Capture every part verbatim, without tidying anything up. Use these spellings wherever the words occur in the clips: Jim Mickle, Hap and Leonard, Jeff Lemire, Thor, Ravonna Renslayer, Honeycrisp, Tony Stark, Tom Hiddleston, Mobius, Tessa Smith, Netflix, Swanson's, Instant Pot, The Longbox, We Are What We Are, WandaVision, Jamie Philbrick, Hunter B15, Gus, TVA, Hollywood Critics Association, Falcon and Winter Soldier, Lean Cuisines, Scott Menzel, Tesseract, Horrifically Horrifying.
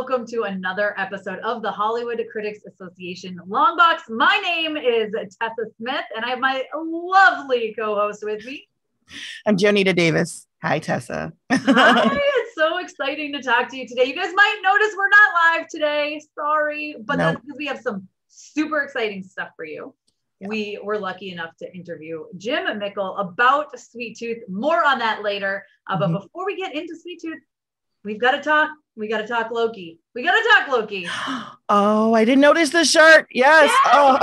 welcome to another episode of the Hollywood Critics Association Longbox. My name is Tessa Smith, and I have my lovely co-host with me. I'm Jonita Davis. Hi, Tessa. Hi, it's so exciting to talk to you today. You guys might notice we're not live today. Sorry, but nope. That's because we have some super exciting stuff for you. Yeah. We were lucky enough to interview Jim Mickle about Sweet Tooth. More on that later. Uh, but mm-hmm. before we get into Sweet Tooth, we've got to talk. We got to talk Loki. We got to talk Loki. Oh, I didn't notice the shirt. Yes. yes! Oh.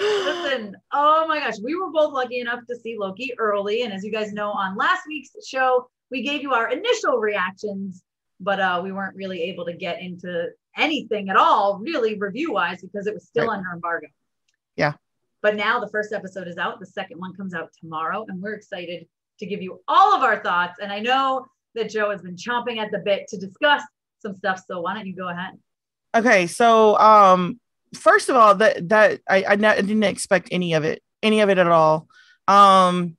Listen, oh my gosh. We were both lucky enough to see Loki early. And as you guys know, on last week's show, we gave you our initial reactions, but uh, we weren't really able to get into anything at all, really review-wise, because it was still right. under embargo. Yeah. But now the first episode is out. The second one comes out tomorrow, and we're excited to give you all of our thoughts. And I know that Joe has been chomping at the bit to discuss some stuff. So why don't you go ahead? Okay. So um, first of all, that that I, I didn't expect any of it, any of it at all. Um,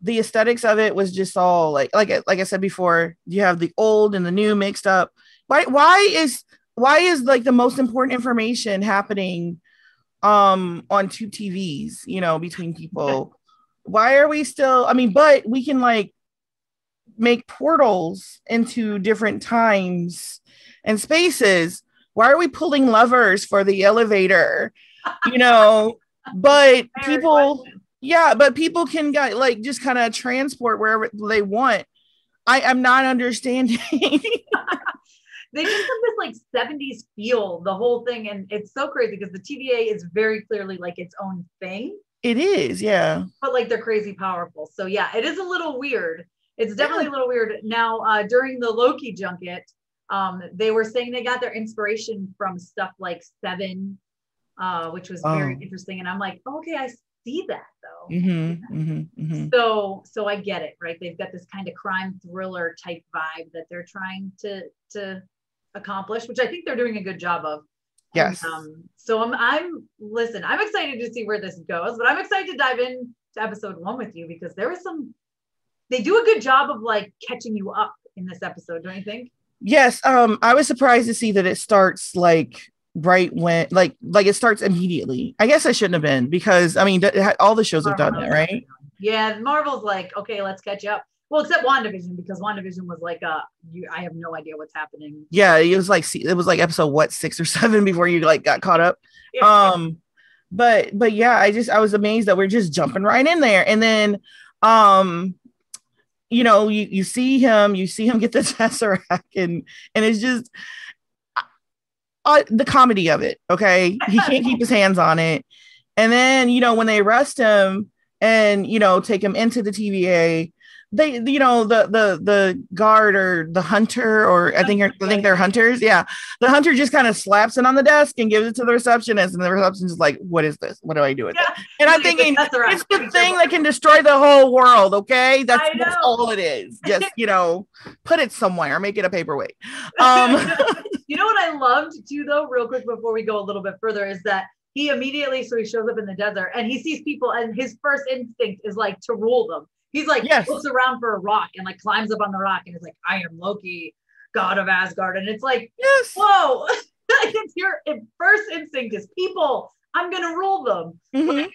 the aesthetics of it was just all like, like, like I said before, you have the old and the new mixed up. Why, why is, why is like the most important information happening um, on two T Vs, you know, between people? Why are we still, I mean, but we can like make portals into different times and spaces. Why are we pulling levers for the elevator? You know, but people, yeah, but people can get, like just kind of transport wherever they want. I am not understanding. They just have this like seventies feel, the whole thing. And it's so crazy because the T V A is very clearly like its own thing. It is, yeah. But like they're crazy powerful. So yeah, it is a little weird. It's definitely yeah. a little weird. Now, uh, during the Loki junket, um, they were saying they got their inspiration from stuff like Seven, uh, which was oh. very interesting. And I'm like, oh, okay, I see that though. Mm-hmm, mm-hmm, mm-hmm. So, so I get it, right? They've got this kind of crime thriller type vibe that they're trying to to accomplish, which I think they're doing a good job of. Yes. And, um, so I'm, I'm, listen, I'm excited to see where this goes, but I'm excited to dive into episode one with you because there was some, they do a good job of like catching you up in this episode. Don't you think? Yes. Um, I was surprised to see that it starts like right when, like, like it starts immediately. I guess I shouldn't have been because I mean, th- all the shows Marvel have done that, right? Yeah. Marvel's like, okay, let's catch up. Well, except WandaVision, because WandaVision was like, uh, you, I have no idea what's happening. Yeah, it was like it was like episode what six or seven before you like got caught up. Yeah. Um, but but yeah, I just I was amazed that we're just jumping right in there, and then, um, you know, you you see him, you see him get the Tesseract, and and it's just uh, the comedy of it. Okay, he can't keep his hands on it, and then you know when they arrest him and you know take him into the T V A. They, you know, the the the guard or the hunter, or I think I think they're hunters. Yeah, the hunter just kind of slaps it on the desk and gives it to the receptionist, and the receptionist is like, "What is this? What do I do with yeah. it?" And I'm thinking, it's the thing that can destroy the whole world. Okay, that's, that's all it is. Just you know, put it somewhere, make it a paperweight. Um, you know what I loved too, though, real quick before we go a little bit further, is that he immediately so he shows up in the desert and he sees people, and his first instinct is like to rule them. He's like, yes. looks around for a rock and like climbs up on the rock and is like, I am Loki, god of Asgard. And it's like, yes. whoa, it's your first instinct is people, I'm going to rule them. Mm-hmm. Like,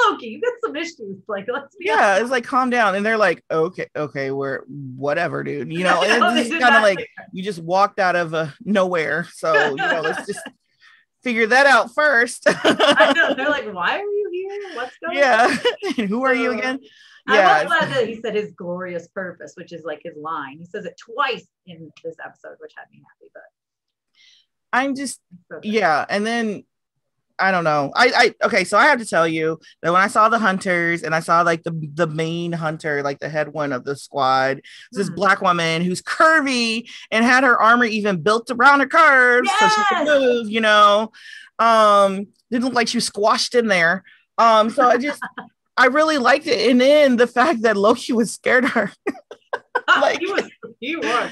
Loki, you got some issues. Like, let's be Yeah, honest. It's like, calm down. And they're like, okay, okay, we're whatever, dude. You know, and it's kind of like, you just walked out of uh, nowhere. So, you know, let's just figure that out first. I know. They're like, why are you here? What's going yeah. on? Yeah. Who are so, you again? Yeah. I was glad that he said his glorious purpose, which is like his line. He says it twice in this episode, which had me happy. But I'm just, so yeah. And then I don't know. I, I, okay. So I have to tell you that when I saw the hunters and I saw like the, the main hunter, like the head one of the squad, mm-hmm. this black woman who's curvy and had her armor even built around her curves. Yes! So she could move, you know, um, didn't look like she was squashed in there. Um, so I just, I really liked it. And then the fact that Loki was scared of her. Like, he was, he was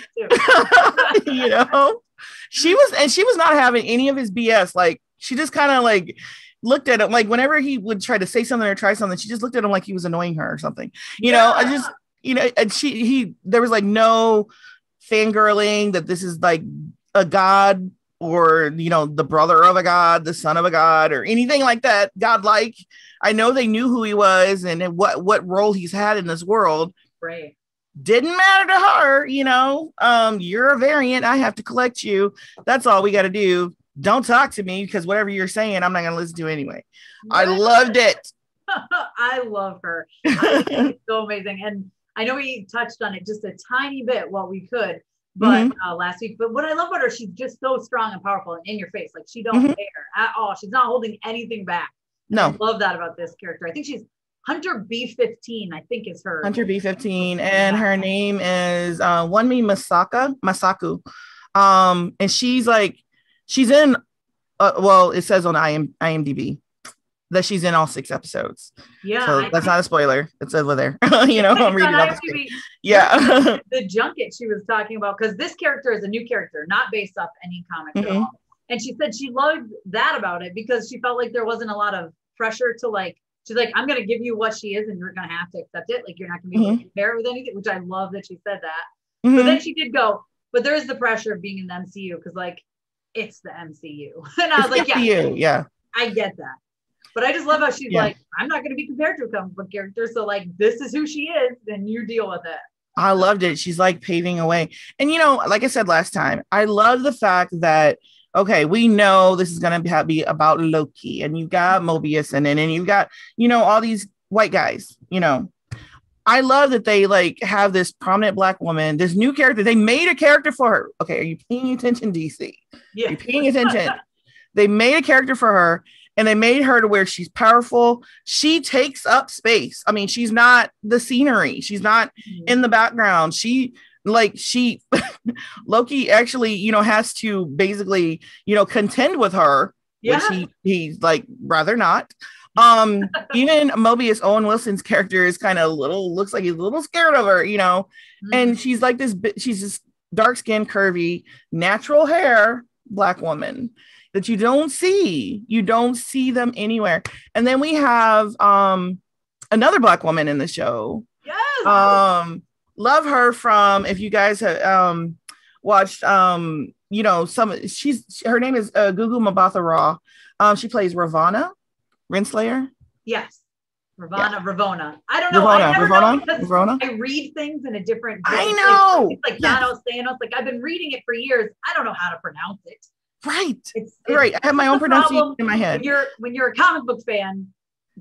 too. You know, she was, and she was not having any of his B S. Like she just kind of like looked at him. Like whenever he would try to say something or try something, she just looked at him like he was annoying her or something, you yeah. know, I just, you know, and she, he, there was like no fangirling that this is like a god or, you know, the brother of a god, the son of a god, or anything like that. Godlike. I know they knew who he was and what, what role he's had in this world. Right. Didn't matter to her, you know, um, you're a variant. I have to collect you. That's all we got to do. Don't talk to me because whatever you're saying, I'm not going to listen to anyway. Yes. I loved it. I love her. I think it's so amazing. And I know we touched on it just a tiny bit while we could, but mm-hmm. uh, last week, but what I love about her, she's just so strong and powerful and in your face. Like she don't mm-hmm. care at all. She's not holding anything back. No. I love that about this character. I think she's Hunter B fifteen, I think is her. Hunter B fifteen. And her name is uh, Wonmi Masaka, Masaku. Um, and she's like, she's in, uh, well, it says on I M D B that she's in all six episodes. Yeah. So I that's not a spoiler. It's over there. you know, I'm reading all the Yeah. the junket she was talking about, because this character is a new character, not based off any comic mm-hmm. at all. And she said she loved that about it because she felt like there wasn't a lot of pressure to like, she's like, I'm going to give you what she is and you're going to have to accept it. Like, you're not going to be mm-hmm. compared with anything, which I love that she said that. Mm-hmm. But then she did go, but there is the pressure of being in the M C U because, like, it's the M C U. And I was it's like, M C U, yeah, yeah, I get that. But I just love how she's yeah. like, I'm not going to be compared to a comic book character. So, like, this is who she is and you deal with it. I loved it. She's, like, paving a way. And, you know, like I said last time, I love the fact that okay, we know this is going to be about Loki and you've got Mobius and then and you've got, you know, all these white guys, you know, I love that they like have this prominent black woman, this new character. They made a character for her. Okay. Are you paying attention, D C? Yeah. Are you paying attention? They made a character for her and they made her to where she's powerful. She takes up space. I mean, she's not the scenery. She's not mm-hmm. in the background. She like she Loki actually, you know, has to basically, you know, contend with her, yeah. which he, he's like rather not. Um, even Mobius, Owen Wilson's character is kind of a little, looks like he's a little scared of her, you know, mm-hmm. and she's like this, she's this dark skinned, curvy, natural hair, black woman that you don't see, you don't see them anywhere. And then we have, um, another black woman in the show. Yes. Um, love her from, if you guys have um, watched, um, you know, some, she's, her name is uh, Gugu Mbatha-Raw. Um, she plays Ravonna Renslayer. Yes. Ravonna, yeah. Ravonna. I don't know. Ravonna, I never Ravonna, know Ravonna. I read things in a different voice. I know. It's like Thanos, yes. Thanos. Like I've been reading it for years. I don't know how to pronounce it. Right. It's, it's, right. I have my own pronunciation in my head. When you're, when you're a comic book fan,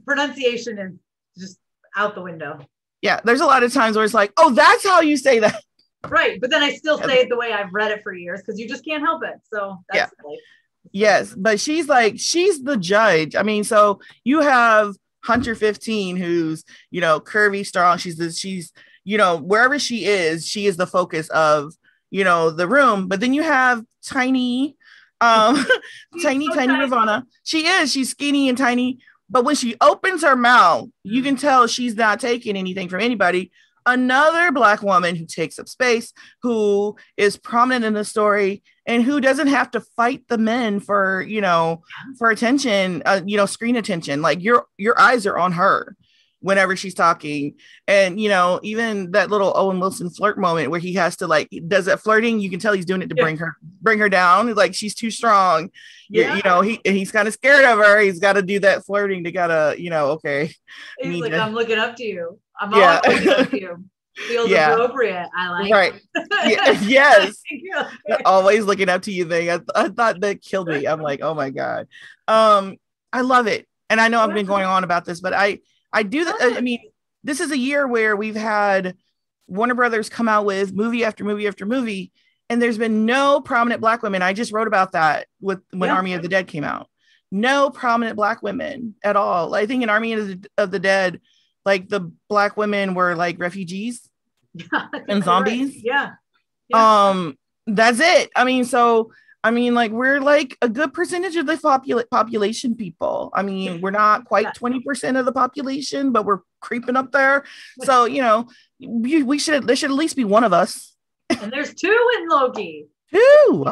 pronunciation is just out the window. Yeah, there's a lot of times where it's like, oh, that's how you say that. Right. But then I still say it the way I've read it for years because you just can't help it. So that's yeah. like yes. But she's like, she's the judge. I mean, so you have Hunter fifteen, who's, you know, curvy, strong. She's this, she's, you know, wherever she is, she is the focus of, you know, the room. But then you have tiny, um, tiny, so tiny, tiny Ravonna. She is, she's skinny and tiny. But when she opens her mouth, you can tell she's not taking anything from anybody. Another black woman who takes up space, who is prominent in the story and who doesn't have to fight the men for, you know, for attention, uh, you know, screen attention. Like your, your eyes are on her whenever she's talking. And, you know, even that little Owen Wilson flirt moment where he has to like, does that flirting. You can tell he's doing it to yeah. bring her, bring her down. Like she's too strong. Yeah. You, you know, he, he's kind of scared of her. He's got to do that flirting to gotta, you know, okay. He's like, to, I'm looking up to you. I'm yeah. always looking up to you. Feels yeah. appropriate. I like right. yeah. Yes. Always looking up to you thing. I, th- I thought that killed me. I'm like, oh my God. Um, I love it. And I know I've been going on about this, but I, I do that. I mean, this is a year where we've had Warner Brothers come out with movie after movie after movie, and there's been no prominent black women. I just wrote about that with when yeah. Army of the Dead came out. No prominent black women at all. I think in Army of the, of the Dead, like the black women were like refugees yeah, and zombies. Right. Yeah. yeah. Um, that's it. I mean, so I mean, like we're like a good percentage of the popul- population people. I mean, we're not quite twenty percent of the population, but we're creeping up there. So, you know, we, we should, there should at least be one of us. And there's two in Loki. Two. two.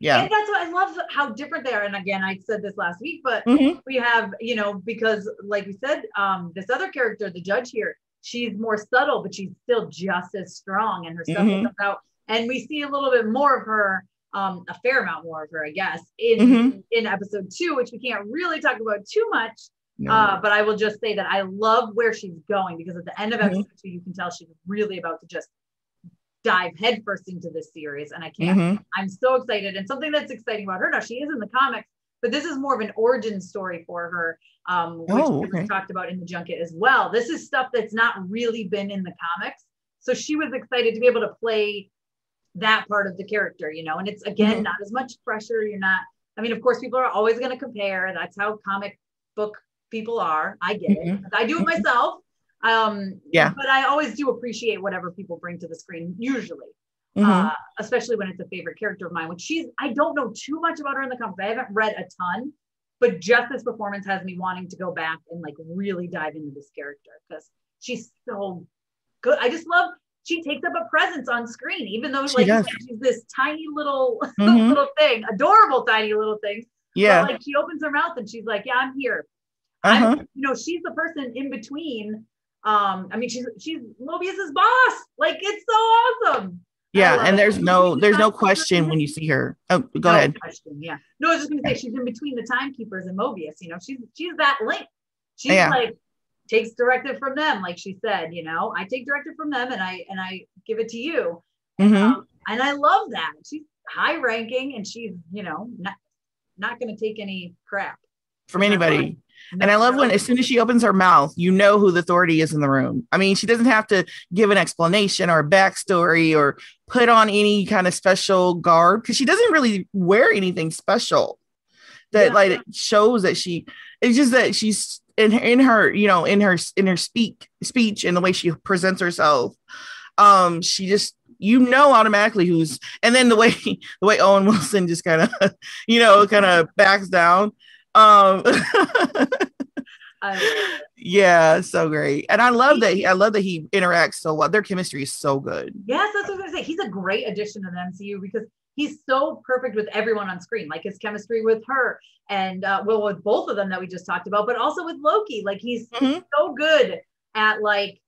Yeah. And that's what I love how different they are. And again, I said this last week, but mm-hmm. we have, you know, because like we said, um, this other character, the judge here, she's more subtle, but she's still just as strong and her stuff mm-hmm. comes out And we see a little bit more of her, um, a fair amount more of her, I guess, in, mm-hmm. in episode two, which we can't really talk about too much. No. Uh, but I will just say that I love where she's going, because at the end of episode mm-hmm. two, you can tell she's really about to just dive headfirst into this series. And I can't, mm-hmm. I'm so excited. And something that's exciting about her now, she is in the comics, but this is more of an origin story for her, um, which oh, okay. we talked about in the junket as well. This is stuff that's not really been in the comics. So she was excited to be able to play that part of the character, you know, and it's, again, mm-hmm. not as much pressure. You're not, I mean, of course, people are always going to compare. That's how comic book people are. I get mm-hmm. it. I do it myself. Um, yeah. But I always do appreciate whatever people bring to the screen, usually, mm-hmm. uh, especially when it's a favorite character of mine, which she's, I don't know too much about her in the comics. I haven't read a ton, but just this performance has me wanting to go back and like really dive into this character, because she's so good. I just love, she takes up a presence on screen, even though she like she's this tiny little, mm-hmm. little thing, adorable, tiny little thing. Yeah. But, like, she opens her mouth and she's like, yeah, I'm here. Uh-huh. I'm, you know, she's the person in between. Um, I mean, she's she's Mobius's boss. Like, it's so awesome. Yeah, and there's it. no there's no question when you see her. Oh, go no ahead. Question, yeah, no, I was just gonna say she's in between the timekeepers and Mobius. You know, she's she's that link. She's yeah. like takes directive from them, like she said. You know, I take directive from them, and I and I give it to you. Mm-hmm. um, and I love that she's high ranking, and she's you know not not gonna take any crap from anybody. No, and I love no. when, as soon as she opens her mouth, you know who the authority is in the room. I mean, she doesn't have to give an explanation or a backstory or put on any kind of special garb, because she doesn't really wear anything special that yeah. like it shows that she, it's just that she's in, in her, you know, in her, in her speak speech and the way she presents herself. Um, she just, you know, automatically who's, and then the way, the way Owen Wilson just kind of, you know, kind of backs down. Um, yeah, so great. And I love that he, I love that he interacts so well. Their chemistry is so good. Yes, that's what I was gonna say. He's a great addition to the M C U, because he's so perfect with everyone on screen, like his chemistry with her and uh, well, with both of them that we just talked about, but also with Loki. Like he's mm-hmm. so good at like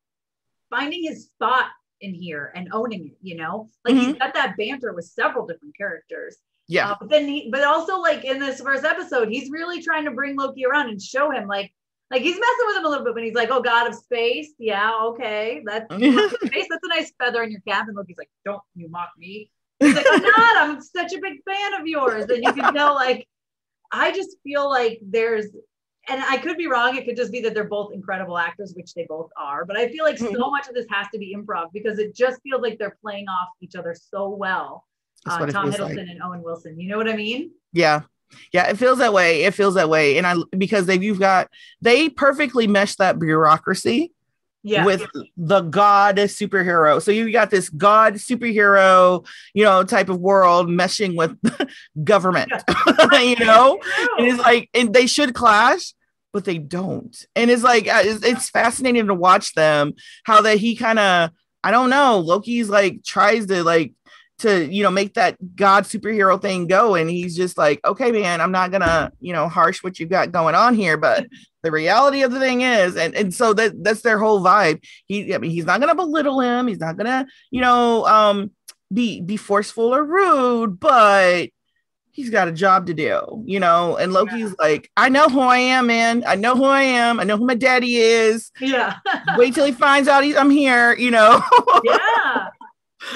finding his spot in here and owning it, you know, like mm-hmm. he's got that banter with several different characters. Yeah. Uh, but then he, but also like in this first episode, he's really trying to bring Loki around and show him like, like he's messing with him a little bit, but he's like, oh, God of space. Yeah. Okay. That's space. That's a nice feather in your cap. And Loki's like, don't you mock me. He's like, I'm not, I'm such a big fan of yours. And you can tell, like, I just feel like there's, and I could be wrong. It could just be that they're both incredible actors, which they both are. But I feel like mm-hmm. so much of this has to be improv, because it just feels like they're playing off each other so well. Uh, Tom Hiddleston like. and Owen Wilson. You know what I mean? Yeah. Yeah. It feels that way. It feels that way. And I, because they've, you've got, they perfectly mesh that bureaucracy yeah. with the God superhero. So you've got this God superhero, you know, type of world meshing with government, yeah. you know, and it's like, and they should clash, but they don't. And it's like, it's, it's fascinating to watch them, how that he kind of, I don't know, Loki's like tries to like, to, you know, make that God superhero thing go. And he's just like, okay, man, I'm not gonna, you know, harsh what you've got going on here, but the reality of the thing is, and, and so that that's their whole vibe. He, I mean, he's not gonna belittle him. He's not gonna, you know, um, be, be forceful or rude, but he's got a job to do, you know? And Loki's yeah. like, I know who I am, man. I know who I am. I know who my daddy is. Yeah. Wait till he finds out he's, I'm here, you know? Yeah.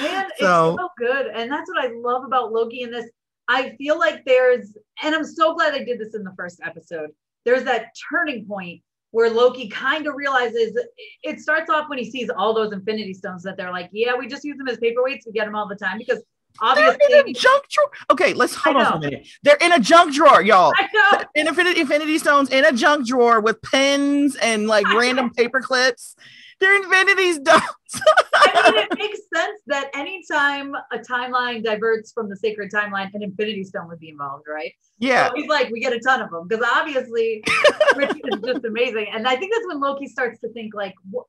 Man, so. It's so good. And that's what I love about Loki in this. I feel like there's, and I'm so glad they did this in the first episode. There's that turning point where Loki kind of realizes, it starts off when he sees all those Infinity Stones that they're like, yeah, we just use them as paperweights. We get them all the time because obviously. They're in a junk drawer. Okay, let's hold on a minute. They're in a junk drawer, y'all. I know. Infinity, Infinity Stones in a junk drawer with pens and like random paper clips. Their Infinity Stones. I mean, it makes sense that anytime a timeline diverts from the sacred timeline, an Infinity Stone would be involved, right? Yeah. So he's like, we get a ton of them because obviously, Richard is just amazing. And I think that's when Loki starts to think like, wh-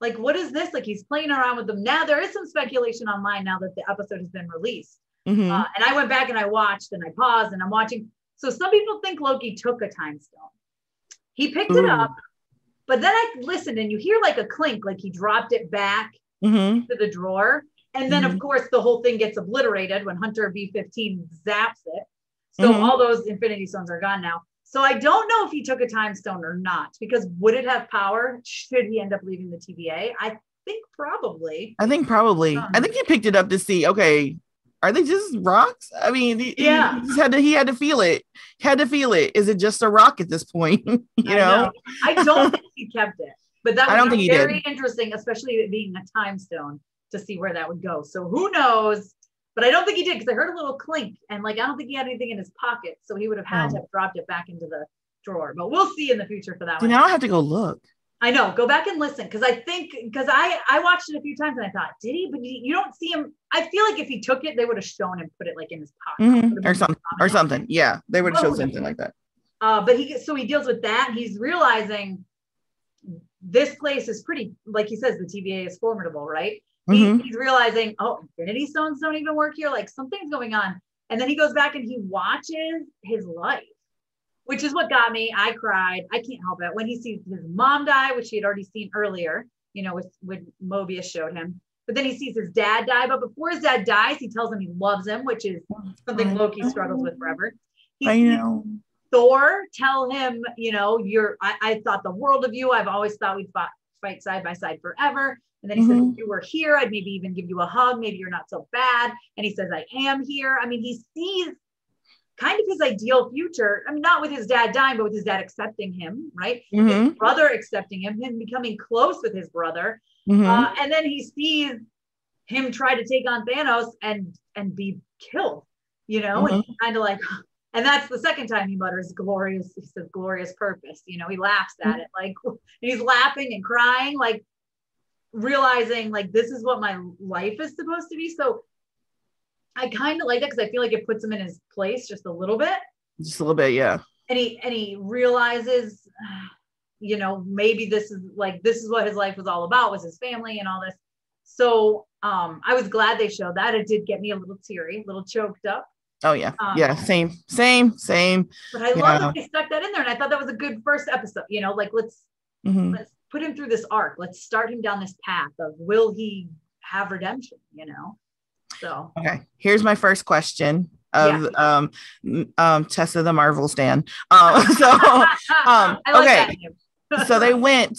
like, what is this? Like he's playing around with them. Now there is some speculation online now that the episode has been released. Mm-hmm. Uh, and I went back and I watched and I paused and I'm watching. So some people think Loki took a time stone. He picked Ooh. it up. But then I listened and you hear like a clink, like he dropped it back mm-hmm. to the drawer. And then, mm-hmm. of course, the whole thing gets obliterated when Hunter B fifteen zaps it. So mm-hmm. all those Infinity Stones are gone now. So I don't know if he took a time stone or not, because would it have power should he end up leaving the T V A? I think probably. I think probably. Um, I think he picked it up to see, okay, are they just rocks? I mean, he, yeah. he, just had to, he had to feel it. He had to feel it. Is it just a rock at this point? you I know? know? I don't think he kept it. But that would be very interesting, especially it being a time stone, to see where that would go. So who knows? But I don't think he did, because I heard a little clink, and like I don't think he had anything in his pocket, so he would have had oh. to have dropped it back into the drawer. But we'll see in the future for that. So one. Now I have to go look. I know. Go back and listen, because I think because I I watched it a few times and I thought, did he? But you don't see him. I feel like if he took it, they would have shown and put it like in his pocket mm-hmm. or something or something. Yeah, they would have shown something like that. Uh, but he so he deals with that. He's realizing this place is pretty, like he says, the T V A is formidable, right? He, mm-hmm. He's realizing, oh, Infinity Stones don't even work here. Like something's going on. And then he goes back and he watches his life, which is what got me. I cried. I can't help it. When he sees his mom die, which he had already seen earlier, you know, with, when Mobius showed him. But then he sees his dad die. But before his dad dies, he tells him he loves him, which is something Loki struggles with forever. He I know. Thor tell him, you know, you're. I, I thought the world of you. I've always thought we'd fought, fight side by side forever. And then he mm-hmm. says, if you were here, I'd maybe even give you a hug. Maybe you're not so bad. And he says, I am here. I mean, he sees kind of his ideal future. I mean, not with his dad dying, but with his dad accepting him, right? Mm-hmm. His brother accepting him, him becoming close with his brother. Mm-hmm. Uh, and then he sees him try to take on Thanos and, and be killed, you know? Mm-hmm. And he's kind of like, and that's the second time he mutters glorious, he says glorious purpose. You know, he laughs at mm-hmm. it. Like, he's laughing and crying, like, realizing like this is what my life is supposed to be. So I kind of like that, because I feel like it puts him in his place just a little bit. Just a little bit, yeah. And he and he realizes, you know, maybe this is like this is what his life was all about, was his family and all this. So um I was glad they showed that. It did get me a little teary, a little choked up. Oh yeah, um, yeah, same, same, same. But I love that they stuck that in there, and I thought that was a good first episode. You know, like let's mm-hmm. let's. put him through this arc. Let's start him down this path of will he have redemption, you know? So okay, here's my first question of yeah. um um Tessa the Marvel Stan. Um so um okay. So they went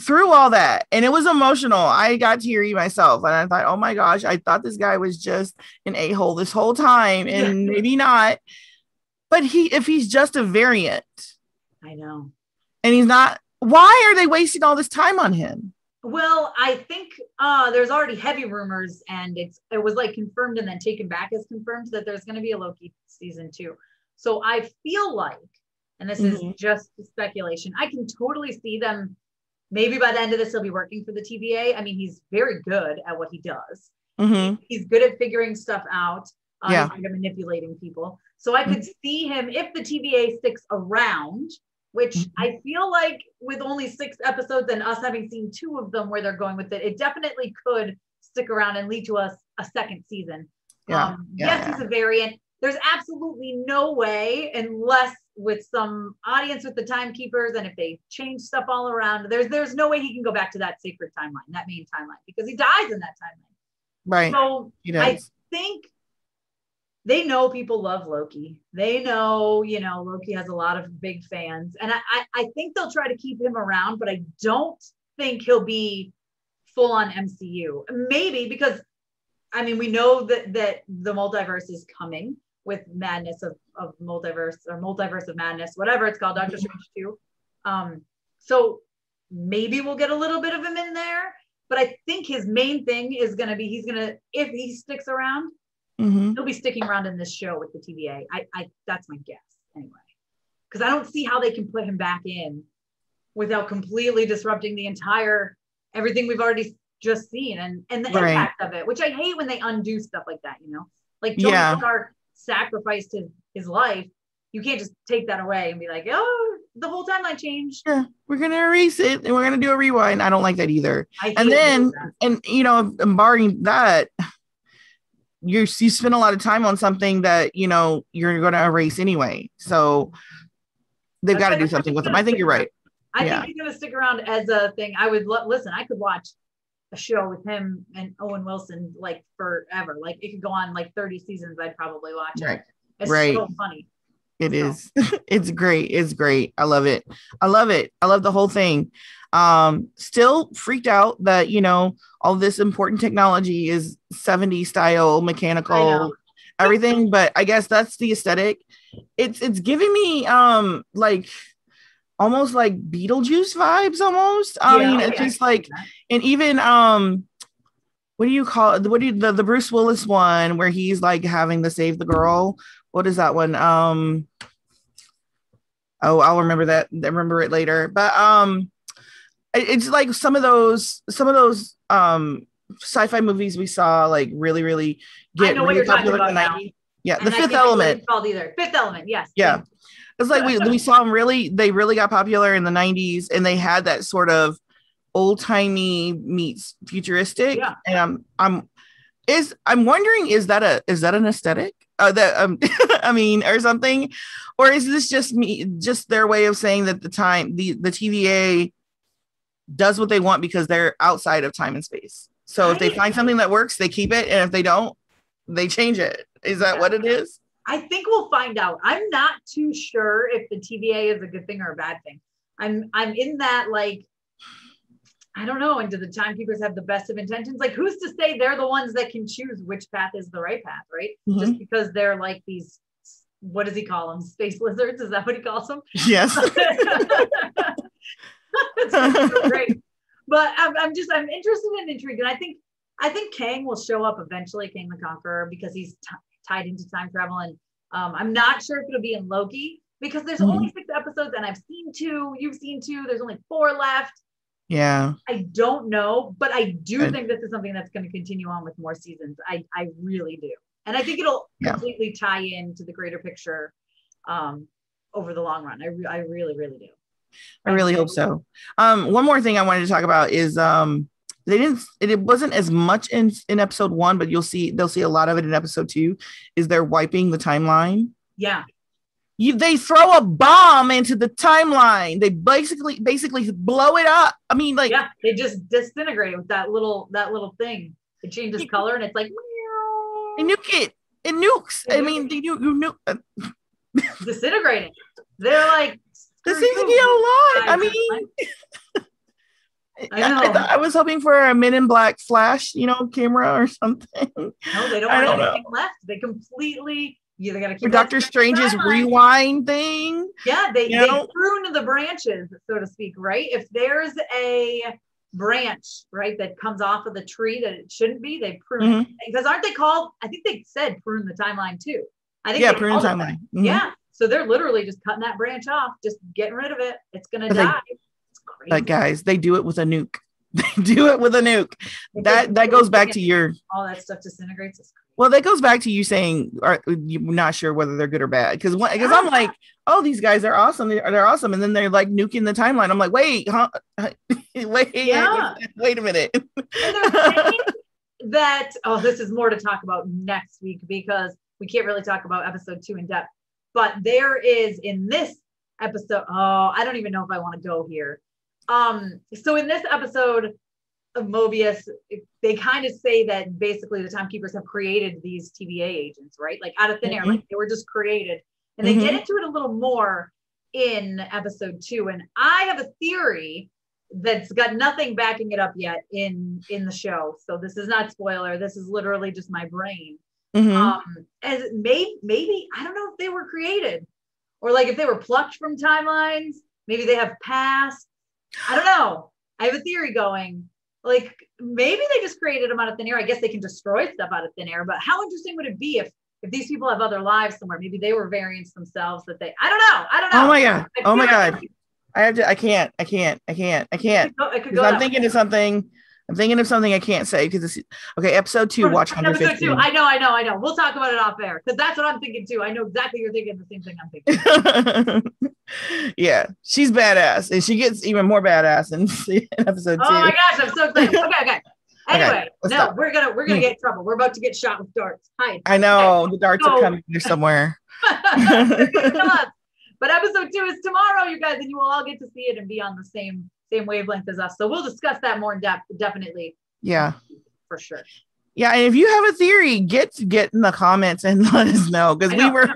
through all that and it was emotional. I got teary myself and I thought, oh my gosh, I thought this guy was just an a-hole this whole time, and maybe not. But he if he's just a variant. I know. And he's not. Why are they wasting all this time on him? Well, I think uh, there's already heavy rumors, and it's it was like confirmed and then taken back as confirmed that there's going to be a Loki season two. So I feel like, and this mm-hmm. is just speculation, I can totally see them. Maybe by the end of this, he'll be working for the T V A. I mean, he's very good at what he does. Mm-hmm. He's good at figuring stuff out, um, yeah. kind of manipulating people. So I could mm-hmm. see him if the T V A sticks around. Which I feel like with only six episodes and us having seen two of them where they're going with it, it definitely could stick around and lead to us a, a second season. Yeah, um, yeah, yes, yeah. He's a variant. There's absolutely no way, unless with some audience with the timekeepers and if they change stuff all around, there's there's no way he can go back to that sacred timeline, that main timeline, because he dies in that timeline. Right. So he does. I think they know people love Loki. They know, you know, Loki has a lot of big fans. And I, I, I think they'll try to keep him around, but I don't think he'll be full on M C U. Maybe because, I mean, we know that that the multiverse is coming with madness of, of multiverse or multiverse of madness, whatever it's called, Doctor Strange two. Um, so maybe we'll get a little bit of him in there. But I think his main thing is going to be he's going to, if he sticks around, mm-hmm. he'll be sticking around in this show with the T V A. I, I that's my guess anyway, because I don't see how they can put him back in without completely disrupting the entire everything we've already just seen and and the right. impact of it, which I hate when they undo stuff like that, you know, like Tony yeah. Stark sacrificed his, his life. You can't just take that away and be like, oh, the whole timeline changed. Yeah, we're gonna erase it and we're gonna do a rewind. I don't like that either. I and then and you know, embarking that. You you spend a lot of time on something that you know you're going to erase anyway, so they've got to do something with them. I think you're right. I yeah. think he's going to stick around as a thing. I would lo- listen. I could watch a show with him and Owen Wilson like forever. Like it could go on like thirty seasons. I'd probably watch it. Right. It's right. so funny. It so. is. It's great. It's great. I love it. I love it. I love the whole thing. Um, still freaked out that, you know, all this important technology is seventies style, mechanical, everything. But I guess that's the aesthetic. It's, it's giving me um, like, almost like Beetlejuice vibes almost. I yeah, mean, it's yeah, just like, and even, um, what do you call it? What do you, the, the Bruce Willis one where he's like having to save the girl. What is that one? Um, oh, I'll remember that. I remember it later. But um, it, it's like some of those, some of those um, sci-fi movies we saw like really, really get really popular in the nineties. Yeah, and the Fifth Element. Called either Fifth Element, yes. Yeah, it's like we we saw them really. They really got popular in the nineties, and they had that sort of old timey meets futuristic. Yeah. And I'm I'm is I'm wondering is that a is that an aesthetic? Uh, that um, I mean, or something, or is this just me? Just their way of saying that the time the the T V A does what they want because they're outside of time and space. So right. if they find something that works, they keep it, and if they don't, they change it. Is that yeah. what it is? I think we'll find out. I'm not too sure if the T V A is a good thing or a bad thing. I'm I'm in that, like, I don't know. And do the timekeepers have the best of intentions? Like, who's to say they're the ones that can choose which path is the right path, right? Mm-hmm. Just because they're like these, what does he call them? Space lizards? Is that what he calls them? Yes. That's so great. But I'm, I'm just, I'm interested and intrigued. And I think I think Kang will show up eventually, Kang the Conqueror, because he's t- tied into time travel. And um, I'm not sure if it'll be in Loki, because there's mm-hmm. only six episodes and I've seen two, you've seen two, there's only four left. Yeah. I don't know, but I do I, think this is something that's going to continue on with more seasons. I, I really do. And I think it'll yeah. completely tie into the greater picture um, over the long run. I, re- I really, really do. I really I hope so. Um, one more thing I wanted to talk about is... Um, They didn't, it wasn't as much in, in episode one, but you'll see, they'll see a lot of it in episode two, is they're wiping the timeline. Yeah. You, they throw a bomb into the timeline. They basically, basically blow it up. I mean, like. Yeah, they just disintegrate with that little, that little thing. It changes it, color and it's like. They nuke it. It nukes. They I nuke mean, it. they do, you nuke. Disintegrating. They're like. This seems to be a lot. I mean. I, I, th- I was hoping for a Men in Black flash, you know, camera or something. No, they don't have don't anything know. left. They completely, yeah, they got to keep Doctor Strange's rewind thing. Yeah, they, they prune the branches, so to speak, right? If there's a branch, right, that comes off of the tree that it shouldn't be, they prune. Mm-hmm. Because aren't they called, I think they said prune the timeline too. I think yeah, prune the timeline. Mm-hmm. Yeah, so they're literally just cutting that branch off, just getting rid of it. It's going to die. They- Crazy. But guys, they do it with a nuke. They do it with a nuke. That that goes back to your all that stuff disintegrates. Is well, that goes back to you saying are you not sure whether they're good or bad? Because because I'm like, oh, these guys are awesome. They're, they're awesome, and then they're like nuking the timeline. I'm like, wait, huh? wait, yeah. wait, wait a minute. that oh, this is more to talk about next week because we can't really talk about episode two in depth. But there is in this episode. Oh, I don't even know if I want to go here. Um, so in this episode of Mobius, they kind of say that basically the timekeepers have created these T V A agents, right? Like out of thin mm-hmm. air, like they were just created. And mm-hmm. they get into it a little more in episode two. And I have a theory that's got nothing backing it up yet in, in the show. So this is not spoiler. This is literally just my brain. Mm-hmm. Um, as maybe, maybe, I don't know if they were created or like if they were plucked from timelines, maybe they have past. I don't know. I have a theory going. Like maybe they just created them out of thin air. I guess they can destroy stuff out of thin air. But how interesting would it be if if these people have other lives somewhere? Maybe they were variants themselves that they. I don't know. I don't know. Oh my god. I oh my god. Like, I have to. I can't. I can't. I can't. I can't. I could go, I could go I'm thinking way. of something. I'm thinking of something I can't say because it's okay. Episode two. Watch one fifteen. Episode two. I know. I know. I know. We'll talk about it off air because that's what I'm thinking too. I know exactly you're thinking the same thing I'm thinking. Yeah, she's badass, and she gets even more badass in episode two. Oh my gosh, I'm so excited. Okay, okay. Anyway, okay, no, stop. we're gonna we're gonna get in trouble. We're about to get shot with darts. Hi. I know okay. the darts oh. are coming here somewhere. But episode two is tomorrow, you guys, and you will all get to see it and be on the same same wavelength as us. So we'll discuss that more in depth, definitely Yeah, for sure. Yeah, and if you have a theory, get get in the comments and let us know, because we were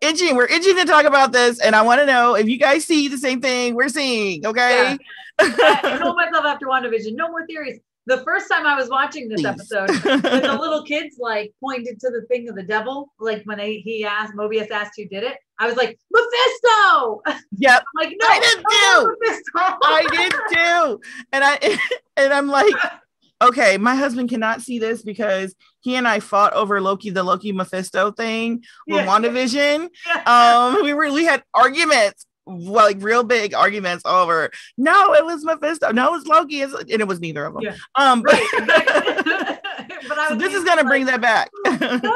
itching. We're itching to talk about this, and I want to know if you guys see the same thing we're seeing. Okay. Yeah. I told myself after WandaVision, no more theories. The first time I was watching this episode, when the little kids like pointed to the thing of the devil, like when they, he asked, Mobius asked who did it, I was like, Mephisto! Yep. I'm like, no, I did too. Mephisto. I did too. And, I, and I'm like, okay, my husband cannot see this because he and I fought over Loki, the Loki Mephisto thing with yeah. WandaVision. Yeah. Um, we really had arguments. Well, like real big arguments over no, it was Mephisto, no, it was Loki, it's, and it was neither of them. Yeah. Um, but, right, exactly. But I so this is gonna like, bring that back. No, Mephisto,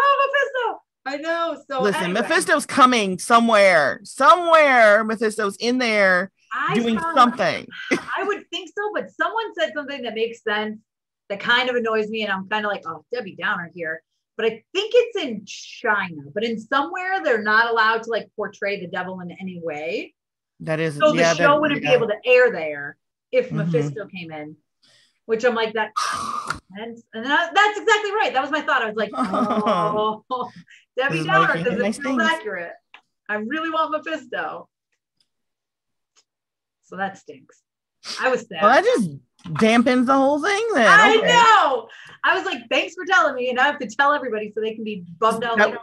I know. So listen, anyway. Mephisto's coming somewhere, somewhere. Mephisto's in there I doing thought, something. I would think so, but someone said something that makes sense that kind of annoys me, and I'm kind of like, oh, Debbie Downer here. But I think it's in China, but in somewhere they're not allowed to like portray the devil in any way. That is, so the yeah, show that, wouldn't yeah. be able to air there if mm-hmm. Mephisto came in, which I'm like that. And, and I, that's exactly right. That was my thought. I was like, oh, oh. Debbie Downer, because it feels accurate. I really want Mephisto. So that stinks. I was sad. Well, I just dampens the whole thing then. I okay. know. I was like, thanks for telling me, and I have to tell everybody so they can be bummed out. That,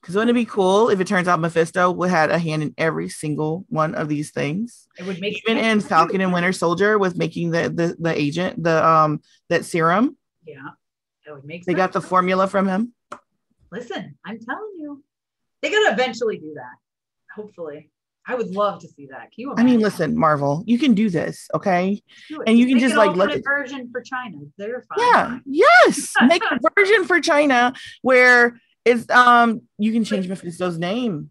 Because wouldn't it be cool if it turns out Mephisto would had a hand in every single one of these things? It would make even sense. In Falcon and Winter Soldier with making the the, the agent the um that serum. Yeah, that would make. They sense. Got the formula from him. Listen, I'm telling you, they're gonna eventually do that. Hopefully, I would love to see that. Can you imagine? I mean, listen, Marvel, you can do this, okay? Do and you can make just like let a version for China. They're fine. Yeah. Yes, make a version for China where. It's um you can change Mephisto's name.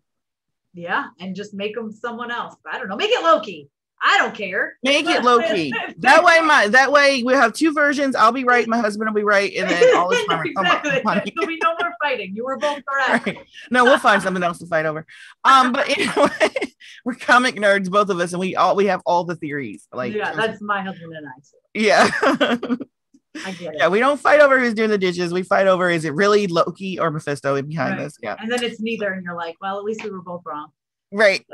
Yeah, and just make him someone else. I don't know. Make it Loki. I don't care. Make it Loki. That way, my that way we'll have two versions. I'll be right, my husband will be right, and then all is fine. Exactly. There'll be no more fighting. You were both correct. Right. No, we'll find something else to fight over. Um, but anyway, we're comic nerds, both of us, and we all we have all the theories. Like yeah, that's my husband and I. Too. Yeah. I get it. Yeah, we don't fight over who's doing the dishes. We fight over is it really Loki or Mephisto behind right. us? Yeah, and then it's neither, and you're like, well, at least we were both wrong, right?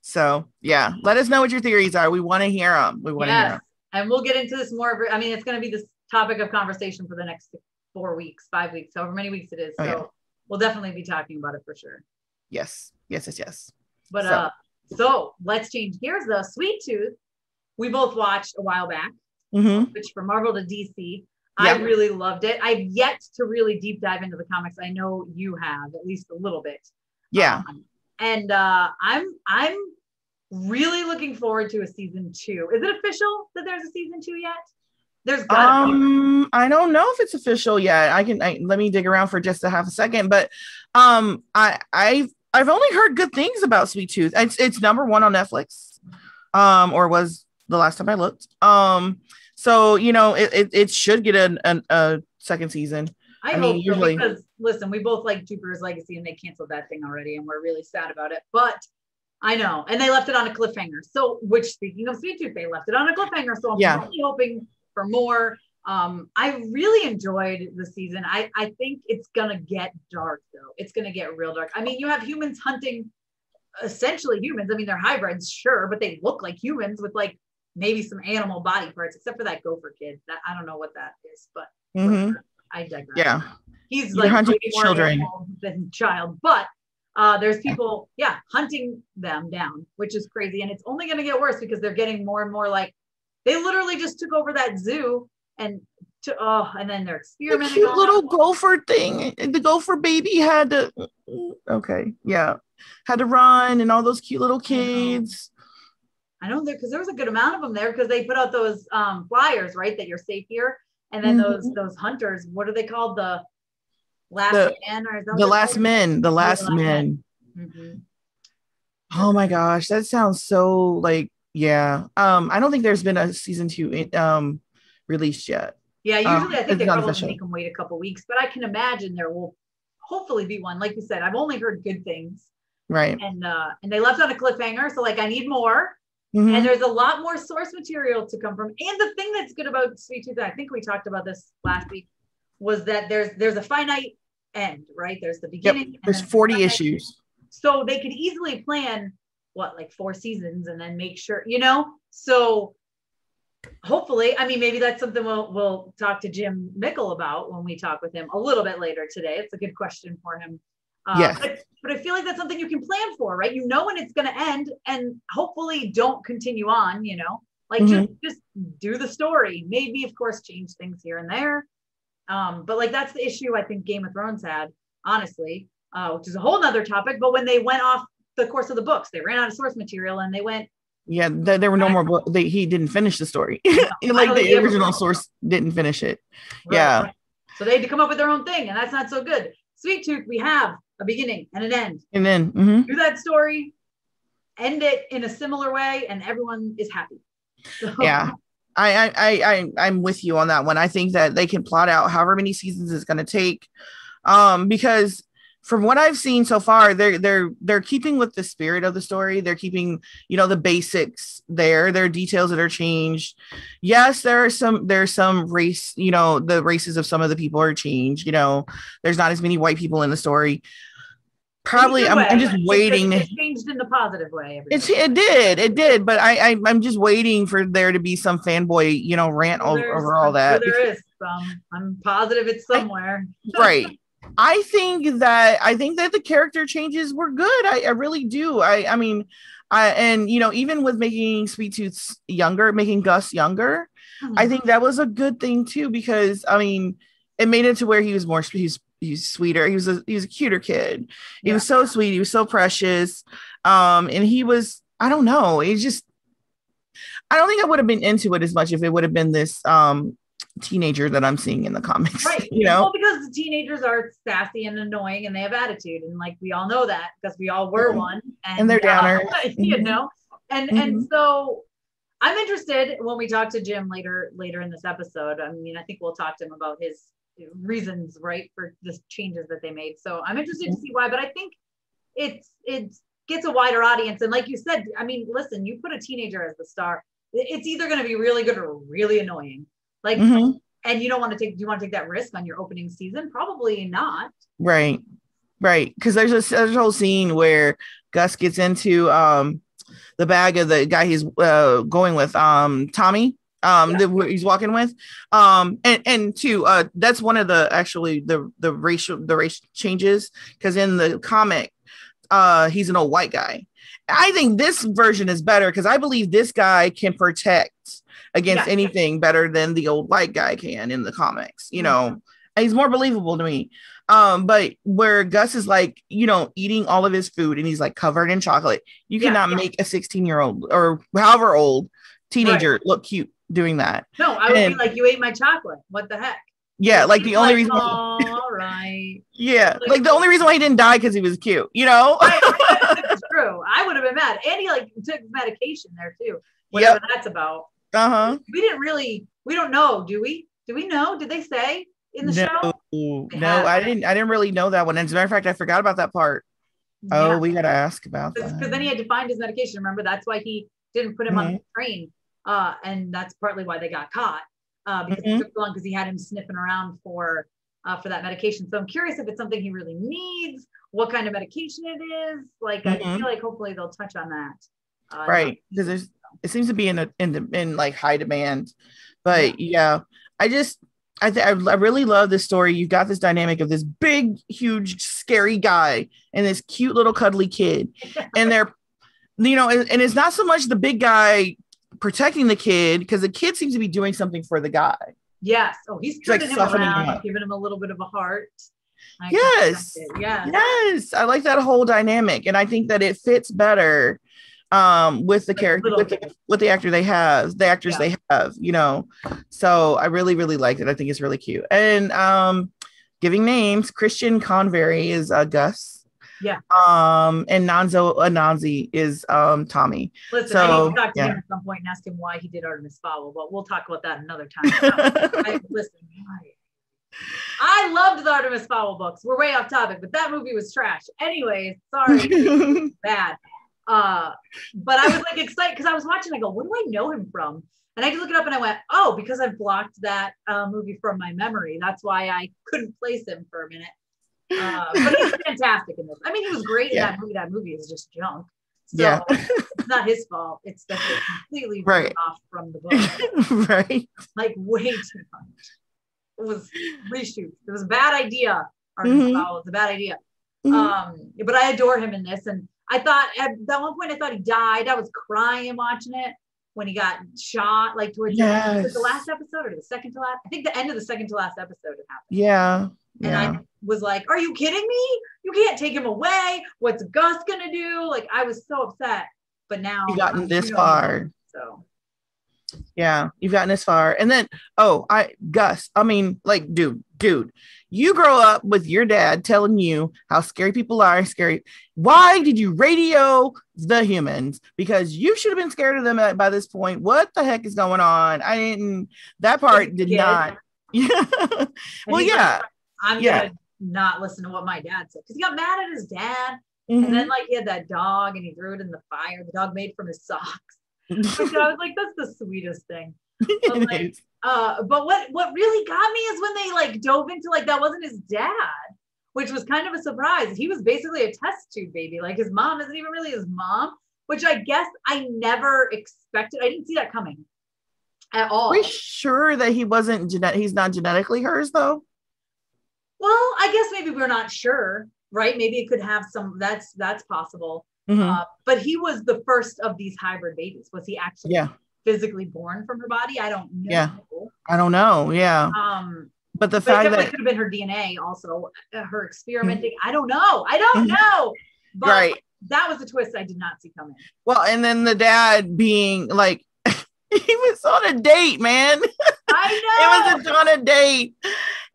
So yeah, let us know what your theories are. We want to hear them. We want to yes. hear them, and we'll get into this more. I mean, it's going to be this topic of conversation for the next four weeks, five weeks, however many weeks it is. So oh, yeah. we'll definitely be talking about it for sure. Yes, yes, yes, yes. But so. uh, so let's change gears though. Sweet Tooth, we both watched a while back. Mm-hmm. Which from Marvel to D C, yeah. I really loved it. I've yet to really deep dive into the comics. I know you have at least a little bit. Yeah, um, and uh, I'm I'm really looking forward to a season two. Is it official that there's a season two yet? There's gotta um, be. I don't know if it's official yet. I can I, let me dig around for just a half a second, but um, I I've I've only heard good things about Sweet Tooth. It's it's number one on Netflix, um, or was. The last time I looked. Um, so, you know, it, it, it should get an, an, a second season. I, I mean, hope so, usually. Because, listen, we both like Jupiter's Legacy and they canceled that thing already and we're really sad about it. But I know. And they left it on a cliffhanger. So, which speaking of Sweet Tooth, they left it on a cliffhanger. So I'm yeah. really hoping for more. Um, I really enjoyed the season. I, I think it's going to get dark, though. It's going to get real dark. I mean, you have humans hunting essentially humans. I mean, they're hybrids, sure, but they look like humans with like maybe some animal body parts, except for that gopher kid. That I don't know what that is, but mm-hmm. I digress. Yeah, he's You're like hunting more children than child, but uh, there's people, yeah, hunting them down, which is crazy, and it's only going to get worse because they're getting more and more like they literally just took over that zoo and to oh, and then they're experimenting. The cute little gopher thing, the gopher baby had to okay, yeah, had to run, and all those cute little kids. I don't know because there was a good amount of them there because they put out those um, flyers, right? That you're safe here. And then mm-hmm. those those hunters, what are they called? The last the, men or is that the last called? men, the last, the last men. men. Mm-hmm. Oh my gosh, that sounds so like yeah. Um, I don't think there's been a season two um released yet. Yeah, usually um, I think they probably official. make them wait a couple weeks, but I can imagine there will hopefully be one. Like you said, I've only heard good things, right? And uh, and they left on a cliffhanger, so like I need more. Mm-hmm. And there's a lot more source material to come from. And the thing that's good about Sweet Tooth, I think we talked about this last week, was that there's there's a finite end, right? There's the beginning. Yep. There's forty the issues. So they could easily plan, what, like four seasons and then make sure, you know? So hopefully, I mean, maybe that's something we'll, we'll talk to Jim Mickle about when we talk with him a little bit later today. It's a good question for him. Um, yeah. But, but I feel like that's something you can plan for, right? You know when it's going to end, and hopefully don't continue on, you know, like mm-hmm. just, just do the story. Maybe, of course, change things here and there. Um, but like, that's the issue I think Game of Thrones had, honestly, uh, which is a whole nother topic. But when they went off the course of the books, they ran out of source material and they went. Yeah, th- there were no more books. He didn't finish the story. Like the original source didn't finish it. Right, yeah. Right. So they had to come up with their own thing, and that's not so good. Sweet Tooth, we have a beginning and an end. And then mm-hmm. do that story, end it in a similar way, and everyone is happy. So. Yeah, I, I, I, I, I'm with you on that one. I think that they can plot out however many seasons it's going to take, um, because from what I've seen so far, they're they're they're keeping with the spirit of the story. They're keeping, you know, the basics there. There are details that are changed. Yes, there are some there's some race, you know, the races of some of the people are changed. You know, there's not as many white people in the story. Probably, I'm, I'm just waiting. It changed in the positive way. It's, it did, it did, but I, I I'm just waiting for there to be some fanboy, you know, rant well, over all that. Well, there is some. I'm positive it's somewhere. I, right. I think that I think that the character changes were good. I, I really do. I I mean, I and you know, even with making Sweet Tooth younger, making Gus younger, mm-hmm. I think that was a good thing too, because I mean, it made it to where he was more he's he's sweeter. He was a he was a cuter kid. He yeah. was so sweet. He was so precious. Um, and he was I don't know. He just I don't think I would have been into it as much if it would have been this um. teenager that I'm seeing in the comics, right? You know, well, because the teenagers are sassy and annoying, and they have attitude, and like we all know that because we all were mm-hmm. one. And, and they're downer, uh, you mm-hmm. know. And mm-hmm. and so, I'm interested when we talk to Jim later later in this episode. I mean, I think we'll talk to him about his reasons, right, for the changes that they made. So I'm interested mm-hmm. to see why, but I think it's it gets a wider audience. And like you said, I mean, listen, you put a teenager as the star, it's either going to be really good or really annoying. Like, mm-hmm. and you don't want to take, do you want to take that risk on your opening season? Probably not. Right. Right. Cause there's a, there's a whole scene where Gus gets into, um, the bag of the guy he's, uh, going with, um, Tommy, um, yeah. that he's walking with, um, and, and two, uh, that's one of the, actually the, the racial, the race changes. Cause in the comic, uh, he's an old white guy. I think this version is better because I believe this guy can protect against yeah. anything better than the old white guy can in the comics. You know, mm-hmm. he's more believable to me. Um, but where Gus is like, you know, eating all of his food and he's like covered in chocolate. You yeah, cannot yeah. make a sixteen year old or however old teenager right. look cute doing that. No, I would and, be like, you ate my chocolate. What the heck? Yeah, like the only like, reason. All right. Yeah, like, like the only reason why he didn't die because he was cute. You know. That's true. I would have been mad. And he like took medication there too. Whatever yep. that's about. Uh-huh. We didn't really we don't know, do we? Do we know? Did they say in the no, show? They no, have. I didn't I didn't really know that one. And as a matter of fact, I forgot about that part. Yeah. Oh, we gotta ask about Cause, that. Because then he had to find his medication. Remember, that's why he didn't put him mm-hmm. on the train. Uh, and that's partly why they got caught. Uh, because mm-hmm. it took long because he had him sniffing around for uh for that medication. So I'm curious if it's something he really needs, what kind of medication it is. Like mm-hmm. I feel like hopefully they'll touch on that. Uh, right. Because there's it seems to be in a, in the, in like high demand, but yeah, yeah I just, I th- I really love this story. You've got this dynamic of this big, huge, scary guy and this cute little cuddly kid. And they're, you know, and, and it's not so much the big guy protecting the kid, because the kid seems to be doing something for the guy. Yes. Oh, he's, he's like him around, him giving him a little bit of a heart. I yes. Yeah. Yes. I like that whole dynamic. And I think that it fits better um with the character with the, with the actor they have the actors yeah. they have, you know. So I really really liked it. I think it's really cute. And um giving names, Christian Convery is uh Gus, yeah um and Nanzo Ananzi is um Tommy. Listen, so, I need to talk to yeah. him at some point and ask him why he did Artemis Fowl, but we'll talk about that another time. I, listen I, I loved the Artemis Fowl books. We're way off topic, but that movie was trash anyways, sorry. Bad. Uh, but I was like excited because I was watching. I go, what do I know him from? And I just look it up and I went, oh, because I've blocked that uh, movie from my memory. That's why I couldn't place him for a minute. Uh, but he's fantastic in this. I mean, he was great yeah. in that movie. That movie is just junk. So yeah. It's not his fault. It's definitely completely right. off from the book. Right. Like way too much. It was reshoot. It was a bad idea. Mm-hmm. Fowl, it's a bad idea. Mm-hmm. Um, but I adore him in this. And I thought at that one point I thought he died. I was crying watching it when he got shot, like towards yes. the, like the last episode or the second to last. I think the end of the second to last episode it happened. Yeah. And yeah. I was like, are you kidding me? You can't take him away. What's Gus gonna do? Like, I was so upset. But now you've gotten I'm this far. So yeah, you've gotten this far. And then oh, I Gus, I mean, like, dude, dude, you grow up with your dad telling you how scary people are. Scary. Why did you radio the humans? Because you should have been scared of them at, by this point. What the heck is going on? I didn't. That part did not. Yeah. Well, yeah. Like, I'm yeah. gonna not listen to what my dad said because he got mad at his dad, mm-hmm. and then like he had that dog and he threw it in the fire. The dog made from his socks. So I was like, that's the sweetest thing. But, like, uh, but what what really got me is when they like dove into like that wasn't his dad, which was kind of a surprise. He was basically a test tube baby. Like his mom isn't even really his mom, which I guess I never expected. I didn't see that coming at all. Are we sure that he wasn't genet- he's not genetically hers though? Well, I guess maybe we're not sure, right? Maybe it could have some. That's that's possible. Mm-hmm. Uh, but he was the first of these hybrid babies. Was he actually? Yeah. physically born from her body? I don't know. Yeah. I don't know. Yeah. Um, but the fact but that it could have been her D N A also, uh, her experimenting. I don't know. I don't know. But right. that was a twist I did not see coming. Well, and then the dad being like, he was on a date, man. I know. It was on a date.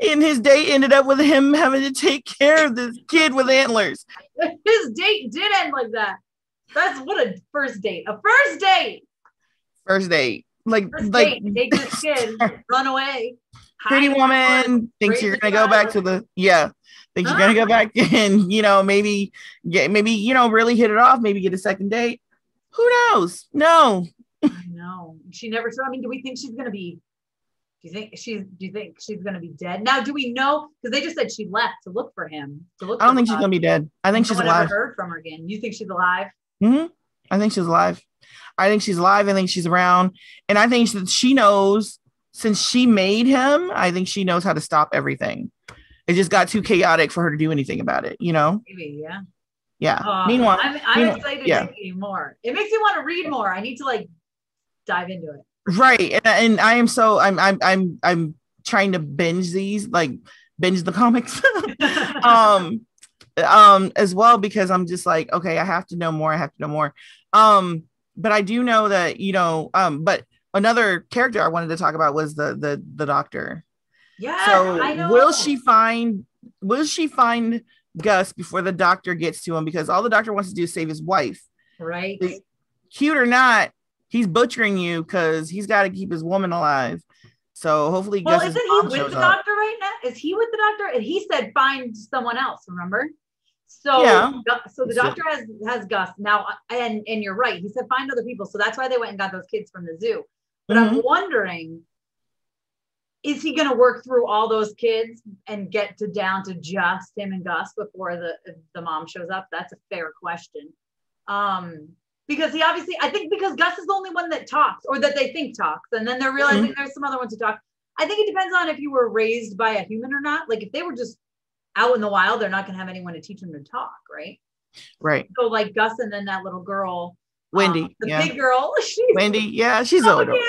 And his date ended up with him having to take care of this kid with antlers. His date did end like that. That's what a first date. A first date. First date, like, First like, date, take this kid, run away. Pretty woman thinks you're gonna go back to the, yeah, thinks huh? you're gonna go back and, you know, maybe, yeah, maybe, you know, really hit it off, maybe get a second date. Who knows? No, no, she never. So, I mean, do we think she's gonna be? Do you think she's? Do you think she's gonna be dead now? Do we know? Because they just said she left to look for him. To look. I don't think she's gonna be dead. I think she's alive. I've never heard from her again. You think she's alive? Mm-hmm. I think she's alive. I think she's alive. I think she's around. And I think that she knows, since she made him, I think she knows how to stop everything. It just got too chaotic for her to do anything about it, you know? Maybe, yeah. Yeah. Uh, meanwhile, I'm, I'm meanwhile, excited yeah. to read more. It makes me want to read more. I need to like dive into it. Right. And, and I am so, I'm, I'm, I'm, I'm trying to binge these, like binge the comics. um, um, as well, because I'm just like, okay, I have to know more. I have to know more. Um, But I do know that, you know, um, but another character I wanted to talk about was the the the doctor. Yeah. So I know. will she find will she find Gus before the doctor gets to him? Because all the doctor wants to do is save his wife. Right. But cute or not, he's butchering you because he's got to keep his woman alive. So hopefully well, Gus. Well, isn't he with the doctor up. right now? Is he with the doctor? And he said find someone else, remember? So, yeah. so the doctor has, has Gus now, and, and you're right. He said, find other people. So that's why they went and got those kids from the zoo. But mm-hmm. I'm wondering, is he going to work through all those kids and get to down to just him and Gus before the, the mom shows up? That's a fair question. Um, because he obviously, I think because Gus is the only one that talks or that they think talks. And then they're realizing mm-hmm. there's some other ones who talk. I think it depends on if you were raised by a human or not. Like if they were just out in the wild, they're not going to have anyone to teach them to talk, right? Right. So like Gus and then that little girl, Wendy, um, the yeah. big girl, she's Wendy, yeah, she's so adorable.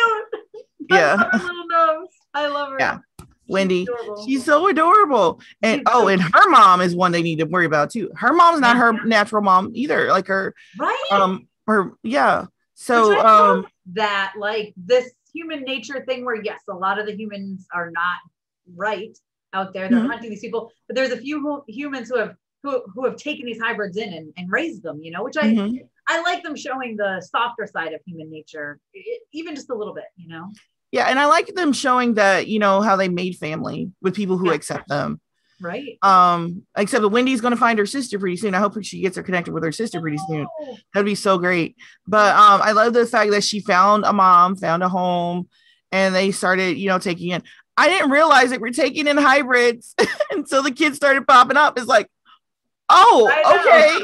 Cute. Yeah, I love her little nose. I love her. Yeah, she's Wendy, adorable. she's so adorable. And she's oh, so and her mom is one they need to worry about too. Her mom's not her natural mom either. Like her, right? Um, her yeah. So um, that like this human nature thing, where yes, a lot of the humans are not right. out there they're mm-hmm. hunting these people, but there's a few who, humans who have who, who have taken these hybrids in and, and raised them, you know, which I mm-hmm. I like them showing the softer side of human nature, it, even just a little bit, you know. Yeah, and I like them showing that, you know, how they made family with people who yeah. accept them, Right. Um, except that Wendy's going to find her sister pretty soon. I hope she gets her connected with her sister pretty soon. That'd be so great. But um, I love the fact that she found a mom, found a home, and they started, you know, taking in. I didn't realize that we're taking in hybrids until the kids started popping up. It's like, oh, okay.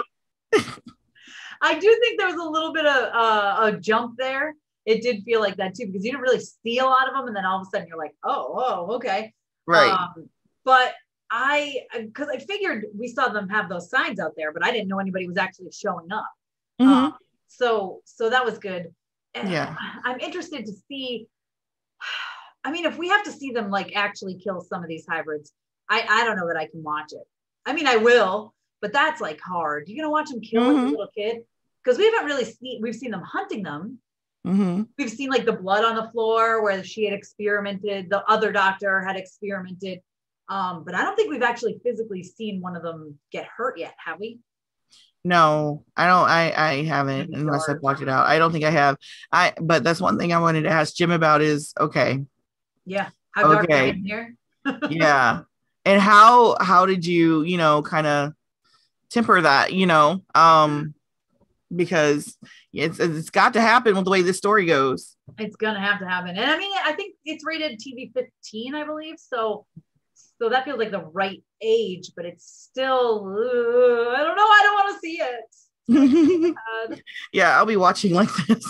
I do think there was a little bit of uh, a jump there. It did feel like that too, because you didn't really see a lot of them. And then all of a sudden you're like, oh, oh, okay. Right. Um, but I, because I figured we saw them have those signs out there, but I didn't know anybody was actually showing up. Mm-hmm. um, so, so that was good. And yeah. I'm interested to see, I mean, if we have to see them like actually kill some of these hybrids, I, I don't know that I can watch it. I mean, I will, but that's like hard. You're going to watch them kill mm-hmm. a little kid? Because we haven't really seen, we've seen them hunting them. Mm-hmm. We've seen like the blood on the floor where she had experimented, the other doctor had experimented. Um, but I don't think we've actually physically seen one of them get hurt yet, have we? No, I don't. I, I haven't Maybe unless I blocked it out. I don't think I have. I, but that's one thing I wanted to ask Jim about is, okay. Yeah. How dark okay. in here? Yeah. And how, how did you, you know, kind of temper that, you know, um, because it's, it's got to happen with the way this story goes. It's going to have to happen. And I mean, I think it's rated T V fifteen, I believe. So, so that feels like the right age, but it's still, uh, I don't know. I don't want to see it. Uh, yeah. I'll be watching like this.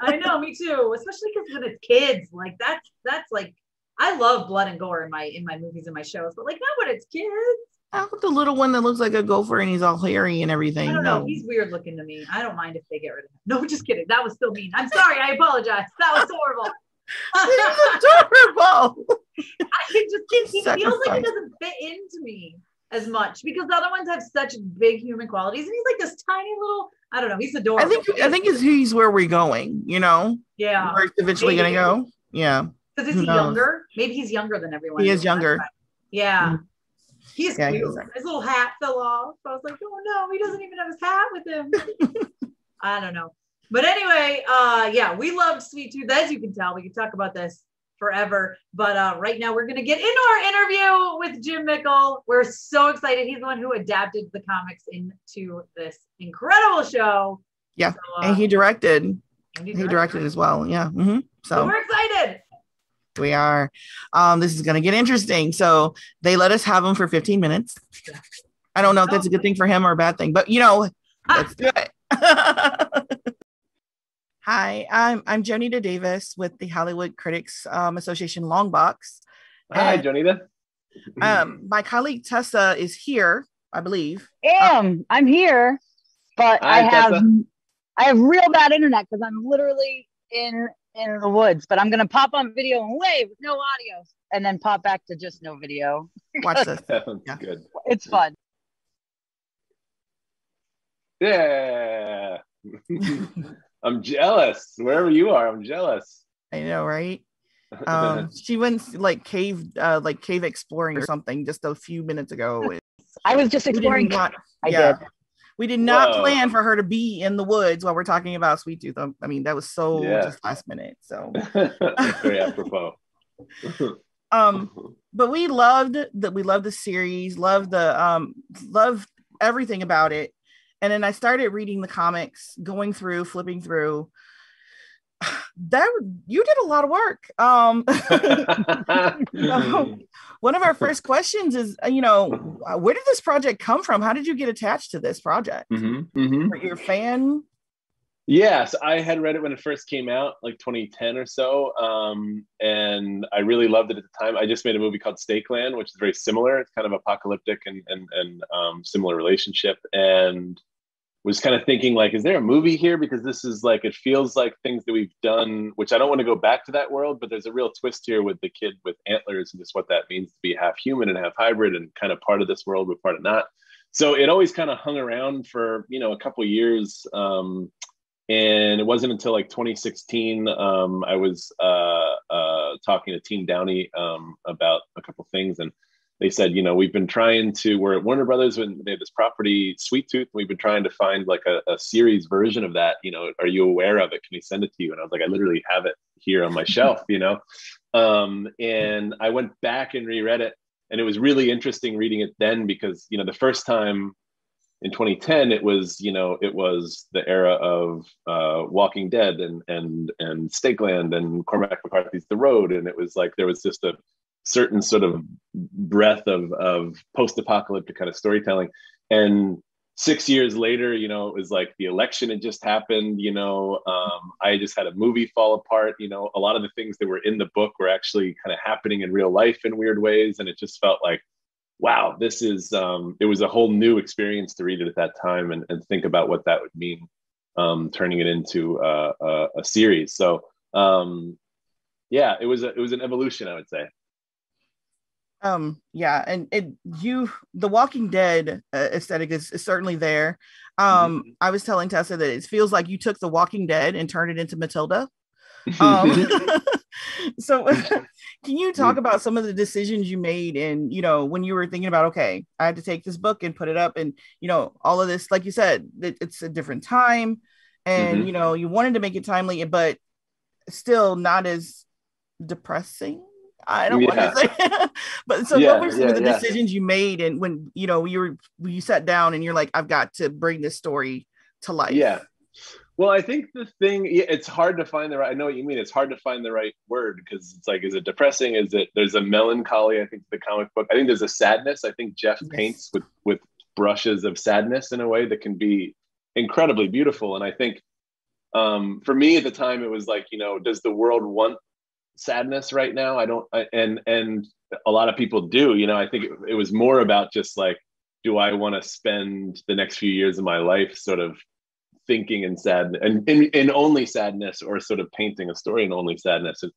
I know, me too. Especially because when it's kids, like that's, that's like, I love blood and gore in my, in my movies and my shows, but like not when it's kids. How about the little one that looks like a gopher and he's all hairy and everything? I don't know. No. He's weird looking to me. I don't mind if they get rid of him. No, just kidding. That was still mean. I'm sorry. I apologize. That was horrible. Adorable. I just can't. He feels like he doesn't fit into me as much because the other ones have such big human qualities, and he's like this tiny little. I don't know. He's adorable. I think. I think is he's where we're going. You know. Yeah. Where it's eventually going to go. Yeah. Because is he younger? Maybe he's younger than everyone. He is younger. Yeah. Mm-hmm. He's yeah, cute. He his little hat fell off. I was like, oh no, he doesn't even have his hat with him. I don't know. But anyway, uh, yeah, we loved Sweet Tooth. As you can tell, we could talk about this forever. But uh, right now we're going to get into our interview with Jim Mickle. We're so excited. He's the one who adapted the comics into this incredible show. Yeah, so, uh, and he directed. And he directed. He directed as well. Yeah. Mm-hmm. So. so we're excited. We are. Um, this is going to get interesting. So they let us have him for fifteen minutes. I don't know if that's a good thing for him or a bad thing, but you know, let's do it. Hi, I'm I'm Jonita Davis with the Hollywood Critics um, Association Longbox. Hi, and, Jonita. Um, my colleague Tessa is here, I believe. Am um, I'm here, but hi, I have Tessa. I have real bad internet because I'm literally in. in the woods, but I'm gonna pop on video and wave with no audio and then pop back to just no video. Watch this. Yeah. Good. It's fun. Yeah. I'm jealous. Wherever you are, I'm jealous. I know, right? Um she went like cave uh like cave exploring or something just a few minutes ago. I was just exploring. Not, I yeah. did. We did not Whoa. plan for her to be in the woods while we're talking about Sweet Tooth. I mean, that was so yeah. just last minute. So very apropos. um, but we loved that. We loved the series. Loved the um, loved everything about it. And then I started reading the comics, going through, flipping through. That you did a lot of work. Um, so one of our first questions is, you know, where did this project come from? How did you get attached to this project? Mm-hmm, mm-hmm. Were you a fan? Yes, I had read it when it first came out, like twenty ten or so, um, and I really loved it at the time. I just made a movie called Stakeland, which is very similar. It's kind of apocalyptic and and and um, similar relationship and. Was kind of thinking like, is there a movie here? Because this is like, it feels like things that we've done, which I don't want to go back to that world, but there's a real twist here with the kid with antlers and just what that means to be half human and half hybrid and kind of part of this world, but part of not. So it always kind of hung around for, you know, a couple of years. Um, and it wasn't until like twenty sixteen, um, I was uh, uh, talking to Team Downey um, about a couple things and they said, you know, we've been trying to, we're at Warner Brothers when they have this property, Sweet Tooth, and we've been trying to find like a, a series version of that. You know, are you aware of it? Can we send it to you? And I was like, I literally have it here on my shelf, you know? Um, and I went back and reread it And it was really interesting reading it then because, you know, the first time in twenty ten, it was, you know, it was the era of uh, Walking Dead and and and Stakeland and Cormac McCarthy's The Road. And it was like, there was just a certain sort of breadth of, of post-apocalyptic kind of storytelling. And six years later, you know, it was like the election had just happened, you know, um, I just had a movie fall apart, you know, a lot of the things that were in the book were actually kind of happening in real life in weird ways. And it just felt like, wow, this is, um, it was a whole new experience to read it at that time and, and think about what that would mean, um, turning it into uh, a, a series. So um, yeah, it was, a, it was an evolution, I would say. Um, yeah, and it you the Walking Dead uh, aesthetic is, is certainly there. Um, mm-hmm. I was telling Tessa that it feels like you took the Walking Dead and turned it into Matilda. Um, so can you talk about some of the decisions you made and, you know, when you were thinking about, okay, I have to take this book and put it up and, you know, all of this, like you said, it, it's a different time and, mm-hmm. you know, you wanted to make it timely, but still not as depressing. I don't yeah. want to say, but so yeah, what were some yeah, of the yeah. decisions you made, and when you know you were you sat down and you're like, I've got to bring this story to life? Yeah. Well, I think the thing it's hard to find the right. I know what you mean. It's hard to find the right word because it's like, is it depressing? Is it there's a melancholy? I think the comic book. I think there's a sadness. I think Jeff yes. paints with with brushes of sadness in a way that can be incredibly beautiful. And I think um, for me at the time, it was like, you know, does the world want sadness right now? I don't, I, and and a lot of people do, you know. I think it, it was more about just like, do I want to spend the next few years of my life sort of thinking in sadness and in, in only sadness, or sort of painting a story in only sadness? And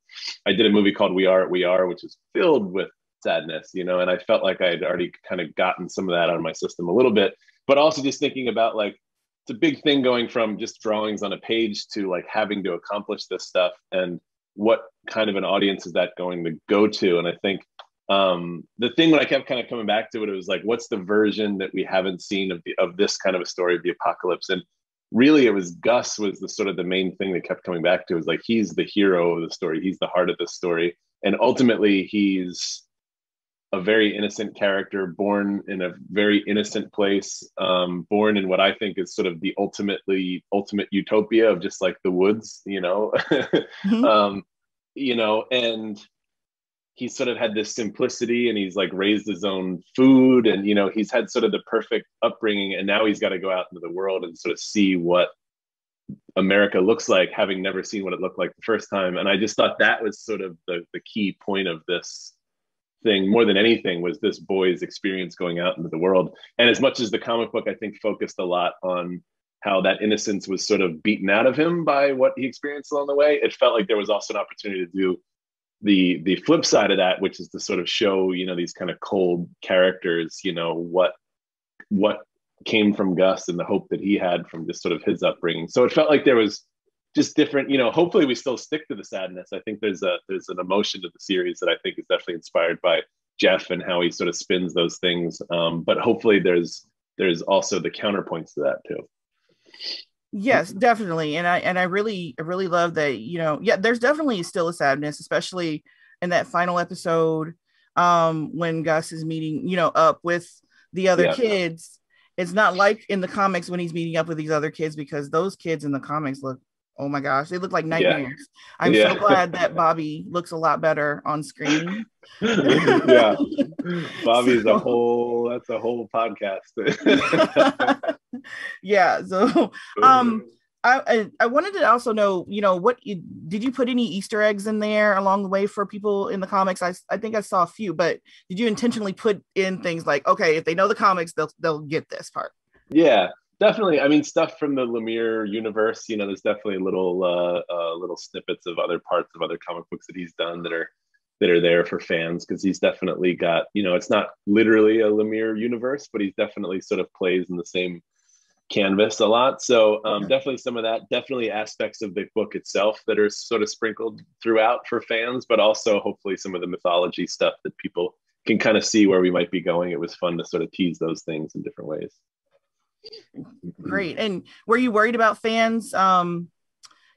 I did a movie called We Are What We Are, which is filled with sadness, you know, and I felt like I had already kind of gotten some of that out of my system a little bit, but also just thinking about like, it's a big thing going from just drawings on a page to like having to accomplish this stuff, and what kind of an audience is that going to go to? And I think um, the thing that I kept kind of coming back to it, it was like, what's the version that we haven't seen of the, of this kind of a story of the apocalypse? And really it was Gus was the sort of the main thing that kept coming back to, is like, he's the hero of the story. He's the heart of the story. And ultimately he's a very innocent character, born in a very innocent place, um, born in what I think is sort of the ultimately ultimate utopia of just like the woods, you know, mm-hmm. um, you know, and he sort of had this simplicity, and he's like raised his own food, and, you know, he's had sort of the perfect upbringing, and now he's got to go out into the world and sort of see what America looks like, having never seen what it looked like the first time. And I just thought that was sort of the, the key point of this thing more than anything, was this boy's experience going out into the world. And as much as the comic book, I think, focused a lot on how that innocence was sort of beaten out of him by what he experienced along the way, it felt like there was also an opportunity to do the the flip side of that, which is to sort of show, you know, these kind of cold characters, you know, what what came from Gus and the hope that he had from just sort of his upbringing. So it felt like there was just different, you know, hopefully we still stick to the sadness. I think there's a there's an emotion to the series that I think is definitely inspired by Jeff and how he sort of spins those things. Um, but hopefully there's there's also the counterpoints to that too. Yes, definitely. And I and I really, I really love that, you know, yeah, there's definitely still a sadness, especially in that final episode um, when Gus is meeting, you know, up with the other yeah. kids. It's not like in the comics when he's meeting up with these other kids, because those kids in the comics look, oh my gosh, they look like nightmares. Yeah. I'm yeah. so glad that Bobby looks a lot better on screen. yeah, Bobby's so. a whole, that's a whole podcast. yeah, so um, I, I I wanted to also know, you know, what, you, did you put any Easter eggs in there along the way for people in the comics? I, I think I saw a few, but did you intentionally put in things like, okay, if they know the comics, they'll they'll get this part? Yeah. Definitely. I mean, stuff from the Lemire universe, you know, there's definitely little uh, uh, little snippets of other parts of other comic books that he's done that are that are there for fans, because he's definitely got, you know, it's not literally a Lemire universe, but he's definitely sort of plays in the same canvas a lot. So um, okay. definitely some of that, definitely aspects of the book itself that are sort of sprinkled throughout for fans, but also hopefully some of the mythology stuff that people can kind of see where we might be going. It was fun to sort of tease those things in different ways. Great. And were you worried about fans um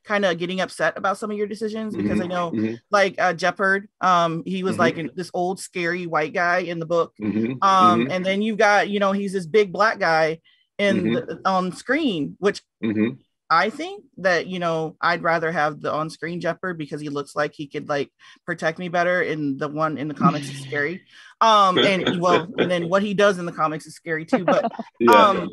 kind of getting upset about some of your decisions, because mm-hmm. I know mm-hmm. like uh, Jeopard, um, he was mm-hmm. like an, this old scary white guy in the book. Mm-hmm. Um, mm-hmm. And then you've got, you know, he's this big black guy in mm-hmm. the, on screen, which mm-hmm. I think that, you know, I'd rather have the on-screen Jeopard because he looks like he could like protect me better. And the one in the comics is scary. Um, and well, and then what he does in the comics is scary too. But um,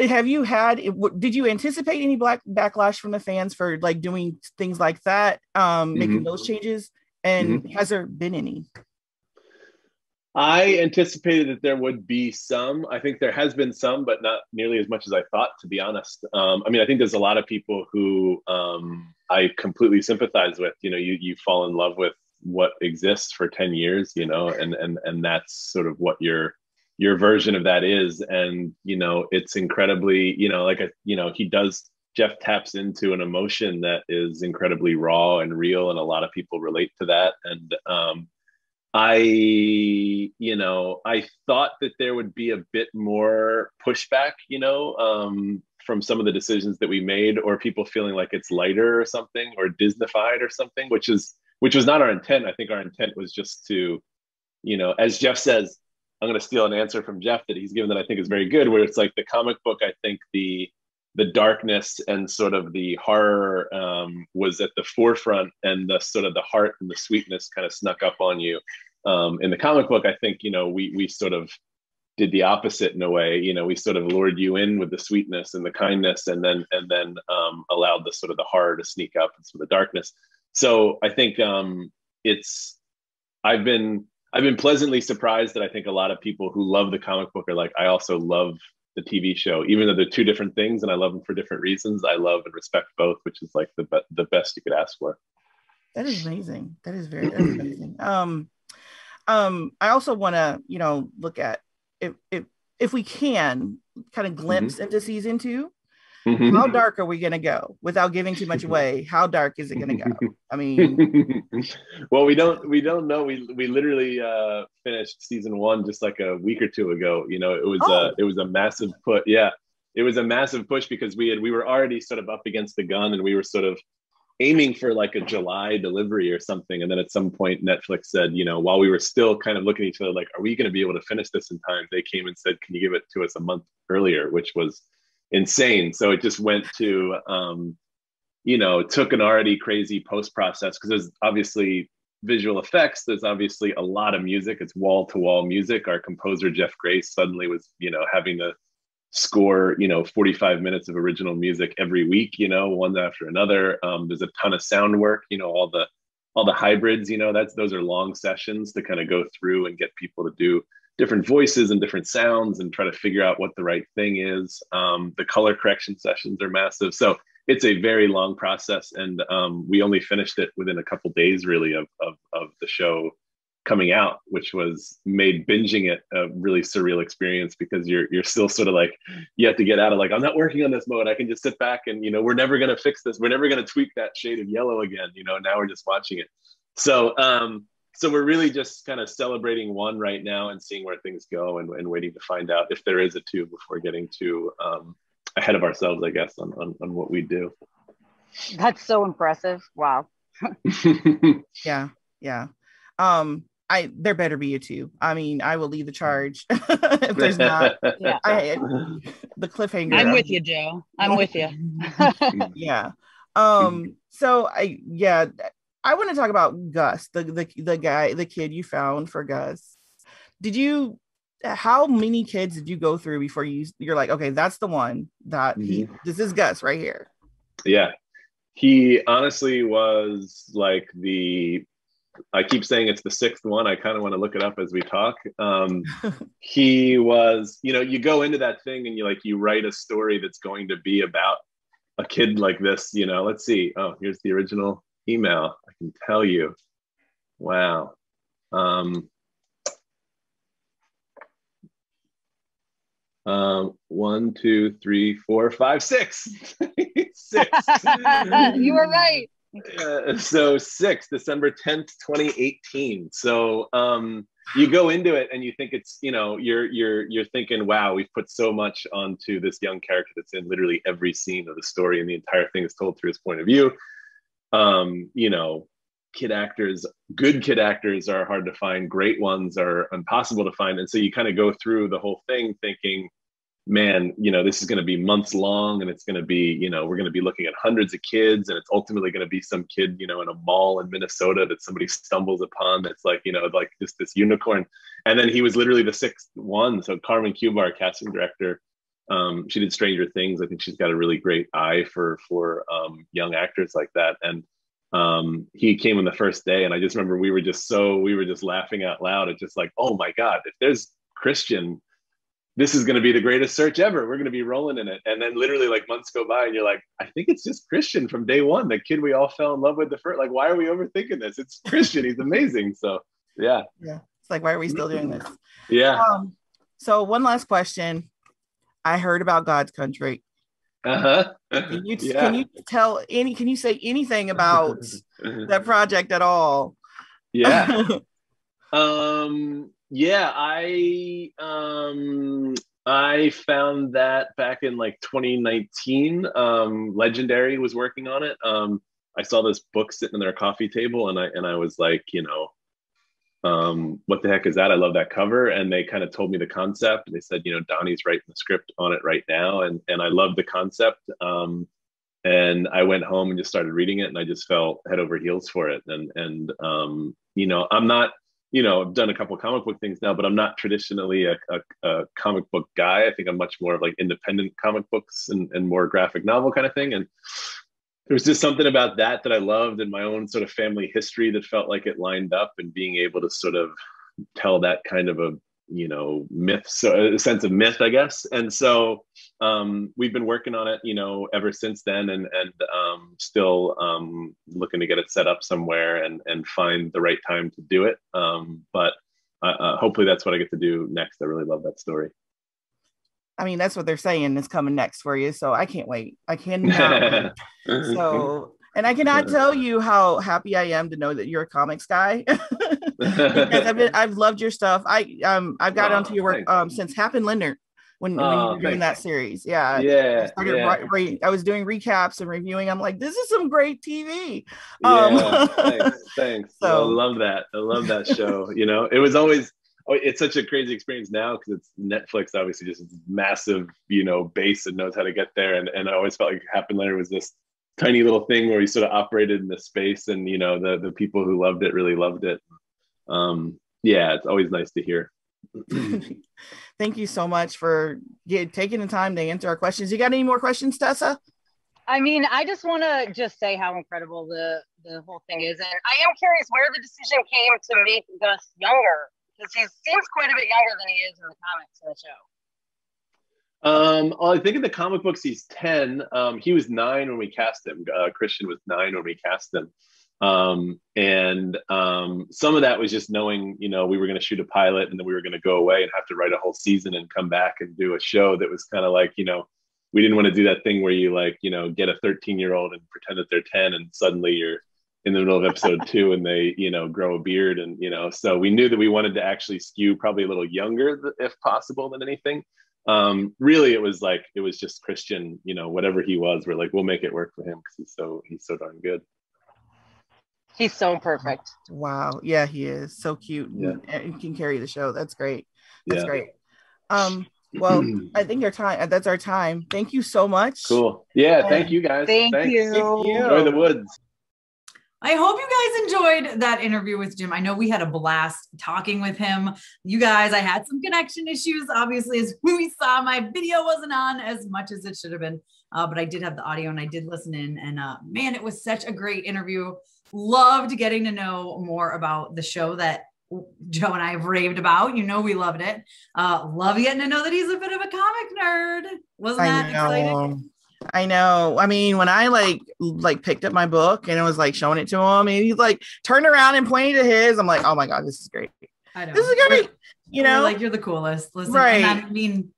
have you had, did you anticipate any black backlash from the fans for like doing things like that, um, making mm-hmm. those changes? And mm-hmm. has there been any? I anticipated that there would be some. I think there has been some, but not nearly as much as I thought, to be honest. Um, I mean, I think there's a lot of people who um, I completely sympathize with. You know, you you fall in love with what exists for ten years, you know, and and and that's sort of what your your version of that is. And, you know, it's incredibly, you know, like, a, you know, he does, Jeff taps into an emotion that is incredibly raw and real. And a lot of people relate to that. And, um, I, you know, I thought that there would be a bit more pushback, you know, um, from some of the decisions that we made, or people feeling like it's lighter or something, or Disneyfied or something, which is, which was not our intent. I think our intent was just to, you know, as Jeff says, I'm going to steal an answer from Jeff that he's given that I think is very good, where it's like the comic book, I think the, the darkness and sort of the horror um, was at the forefront, and the sort of the heart and the sweetness kind of snuck up on you. Um, in the comic book, I think, you know, we we sort of did the opposite in a way. You know, we sort of lured you in with the sweetness and the kindness, and then and then um, allowed the sort of the horror to sneak up and sort of the darkness. So I think um, it's, I've been, I've been pleasantly surprised that I think a lot of people who love the comic book are like, I also love the T V show, even though they're two different things and I love them for different reasons. I love and respect both, which is like the be- the best you could ask for. That is amazing. That is very that is amazing. Um, um, I also want to, you know, look at if if if we can kind of glimpse mm-hmm. into season two. Mm-hmm. How dark are we going to go without giving too much away? How dark is it going to go? I mean, well, we don't, we don't know. We, we literally uh, finished season one just like a week or two ago. You know, it was oh. a, it was a massive put. Yeah, it was a massive push because we had, we were already sort of up against the gun, and we were sort of aiming for like a July delivery or something. And then at some point Netflix said, you know, while we were still kind of looking at each other, like, are we going to be able to finish this in time? They came and said, can you give it to us a month earlier, which was insane. So it just went to, um, you know, took an already crazy post process, because there's obviously visual effects. There's obviously a lot of music. It's wall to wall music. Our composer, Jeff Grace, suddenly was, you know, having to score, you know, forty-five minutes of original music every week, you know, one after another. Um, there's a ton of sound work, you know, all the, all the hybrids, you know, that's, those are long sessions to kind of go through and get people to do different voices and different sounds and try to figure out what the right thing is. Um, the color correction sessions are massive. So it's a very long process. And um, we only finished it within a couple days, really, of, of, of the show coming out, which was made binging it a really surreal experience, because you're you're still sort of like, you have to get out of like, I'm not working on this mode. I can just sit back and, you know, we're never going to fix this. We're never going to tweak that shade of yellow again. You know, now we're just watching it. So, um, So we're really just kind of celebrating one right now and seeing where things go, and, and waiting to find out if there is a two before getting too um, ahead of ourselves, I guess, on, on, on what we do. That's so impressive. Wow. yeah. Yeah. Um, I there better be a two. I mean, I will lead the charge if there's not. yeah. I, the cliffhanger. I'm with you, Joe. I'm with you. yeah. Um, so, I yeah. I want to talk about Gus, the, the the guy, the kid you found for Gus. Did you, how many kids did you go through before you, you're like, okay, that's the one that he, mm-hmm. this is Gus right here. Yeah. He honestly was like the, I keep saying it's the sixth one. I kind of want to look it up as we talk. Um, he was, you know, you go into that thing and you like, you write a story that's going to be about a kid like this, you know, let's see. Oh, here's the original email. I can tell you. Wow. Um, um, one, two, three, four, five, six. six. You were right. Uh, so six, December tenth, twenty eighteen. So um, you go into it and you think it's, you know, you're you're you're thinking, wow, we've put so much onto this young character that's in literally every scene of the story, and the entire thing is told through his point of view. Um, you know, kid actors, good kid actors are hard to find. Great ones are impossible to find. And so you kind of go through the whole thing thinking, man, you know, this is going to be months long, and it's going to be, you know, we're going to be looking at hundreds of kids, and it's ultimately going to be some kid, you know, in a mall in Minnesota that somebody stumbles upon. That's like, you know, like this, this unicorn. And then he was literally the sixth one. So Carmen Cubar, casting director, um, she did Stranger Things. I think she's got a really great eye for, for um, young actors like that. And um, he came on the first day, and I just remember we were just so, we were just laughing out loud at just like, oh my God, if there's Christian, this is going to be the greatest search ever. We're going to be rolling in it. And then literally like months go by and you're like, I think it's just Christian from day one, the kid we all fell in love with the first, like, why are we overthinking this? It's Christian. He's amazing. So yeah. Yeah. It's like, why are we still doing this? Yeah. Um, so one last question. I heard about God's Country. Uh-huh. Can you, yeah. can you tell any, can you say anything about that project at all? Yeah. um, Yeah, I um, I found that back in like twenty nineteen, um, Legendary was working on it. Um, I saw this book sitting on their coffee table, and I and I was like, you know, um, what the heck is that? I love that cover. And they kind of told me the concept. They said, you know, Donnie's writing the script on it right now, and and I loved the concept. Um, and I went home and just started reading it, and I just fell head over heels for it. And and um, you know, I'm not. You know, I've done a couple of comic book things now, but I'm not traditionally a, a, a comic book guy. I think I'm much more of like independent comic books and, and more graphic novel kind of thing. And there was just something about that that I loved, and my own sort of family history that felt like it lined up, and being able to sort of tell that kind of a, you know, myth, so a sense of myth, I guess. And so um, we've been working on it, you know, ever since then, and and um, still um, looking to get it set up somewhere and and find the right time to do it. Um, but uh, uh, hopefully that's what I get to do next. I really love that story. I mean, that's what they're saying is coming next for you. So I can't wait. I cannot wait. So, and I cannot tell you how happy I am to know that you're a comics guy. Because I've been, I've loved your stuff. I um I've got oh, onto your work um since Hap and Leonard when, oh, when you were doing that series. Yeah, yeah. I, started yeah. Re- re- I was doing recaps and reviewing. I'm like, this is some great T V. Um, yeah, thanks. thanks. So I love that. I love that show. You know, it was always. Oh, it's such a crazy experience now because it's Netflix. Obviously, just massive, you know, base and knows how to get there. And and I always felt like Hap and Leonard was this tiny little thing where we sort of operated in the space, and you know, the the people who loved it really loved it. Um, yeah, it's always nice to hear. Thank you so much for get, taking the time to answer our questions. You got any more questions, Tessa? I mean, I just want to just say how incredible the, the whole thing is. And I am curious where the decision came to make Gus younger, because he seems quite a bit younger than he is in the comics and the show. Um, well, I think in the comic books, he's ten. Um, he was nine when we cast him. Uh, Christian was nine when we cast him. Um, and, um, some of that was just knowing, you know, we were going to shoot a pilot, and then we were going to go away and have to write a whole season and come back and do a show that was kind of like, you know, we didn't want to do that thing where you like, you know, get a thirteen year old and pretend that they're ten, and suddenly you're in the middle of episode two and they, you know, grow a beard, and, you know, so we knew that we wanted to actually skew probably a little younger if possible than anything. Um, really it was like, it was just Christian, you know, whatever he was, we're like, we'll make it work for him because he's so, he's so darn good. He's so perfect. Wow. Yeah, he is so cute. Yeah. And can carry the show. That's great. That's yeah. great. Um, well, I think your time, that's our time. Thank you so much. Cool. Yeah. Thank you guys. Thank Thanks. you. Thank you. Enjoy the woods. I hope you guys enjoyed that interview with Jim. I know we had a blast talking with him. You guys, I had some connection issues. Obviously, as we saw, my video wasn't on as much as it should have been, uh, but I did have the audio and I did listen in, and uh, man, it was such a great interview. Loved getting to know more about the show that Joe and I have raved about. You know, we loved it. Uh, love getting to know that he's a bit of a comic nerd. Wasn't that exciting? I know. I mean, when I like, like picked up my book and I was like showing it to him, and he's like turned around and pointed to his, I'm like, oh my God, this is great. I know. This is great. We're, you know, like you're the coolest. Listen, right. I mean,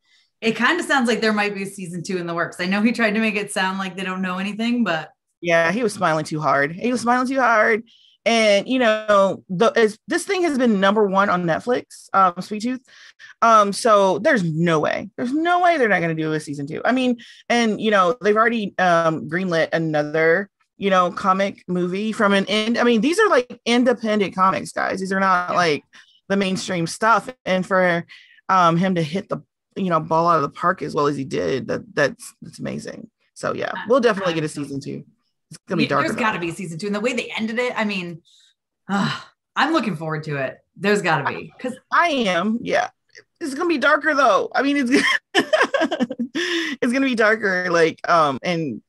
it kind of sounds like there might be a season two in the works. I know he tried to make it sound like they don't know anything, but yeah, he was smiling too hard. He was smiling too hard. And, you know, the, it's, this thing has been number one on Netflix, um, Sweet Tooth. Um, so there's no way. There's no way they're not going to do a season two. I mean, and, you know, they've already um, greenlit another, you know, comic movie from an end. I mean, these are like independent comics, guys. These are not like the mainstream stuff. And for um, him to hit the, you know, ball out of the park as well as he did, that that's, that's amazing. So, yeah, we'll definitely get a season two. It's going to be dark. There's got to be a season two. And the way they ended it, I mean, uh, I'm looking forward to it. There's got to be. Because I am. Yeah. It's going to be darker, though. I mean, it's it's going to be darker. Like, um, and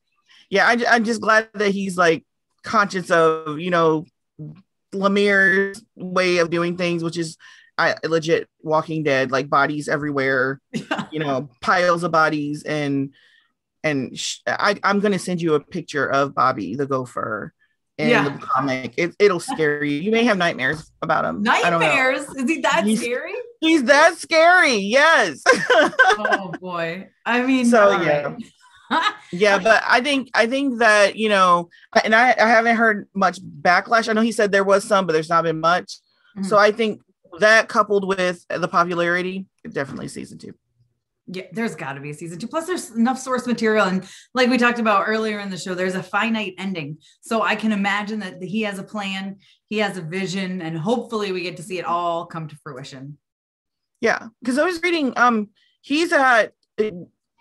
yeah, I, I'm just glad that he's like conscious of, you know, Lemire's way of doing things, which is I legit Walking Dead, like bodies everywhere, yeah. you know, piles of bodies. And And sh- I, I'm going to send you a picture of Bobby the gopher in yeah. the comic. It, it'll scare you. You may have nightmares about him. Nightmares? Is he that he's, scary? He's that scary. Yes. Oh boy. I mean, so yeah, right. yeah. But I think I think that, you know, and I, I haven't heard much backlash. I know he said there was some, but there's not been much. Mm-hmm. So I think that coupled with the popularity, definitely season two. Yeah, there's got to be a season two. Plus, there's enough source material. And like we talked about earlier in the show, there's a finite ending. So I can imagine that he has a plan, he has a vision, and hopefully we get to see it all come to fruition. Yeah, because I was reading, um, he's at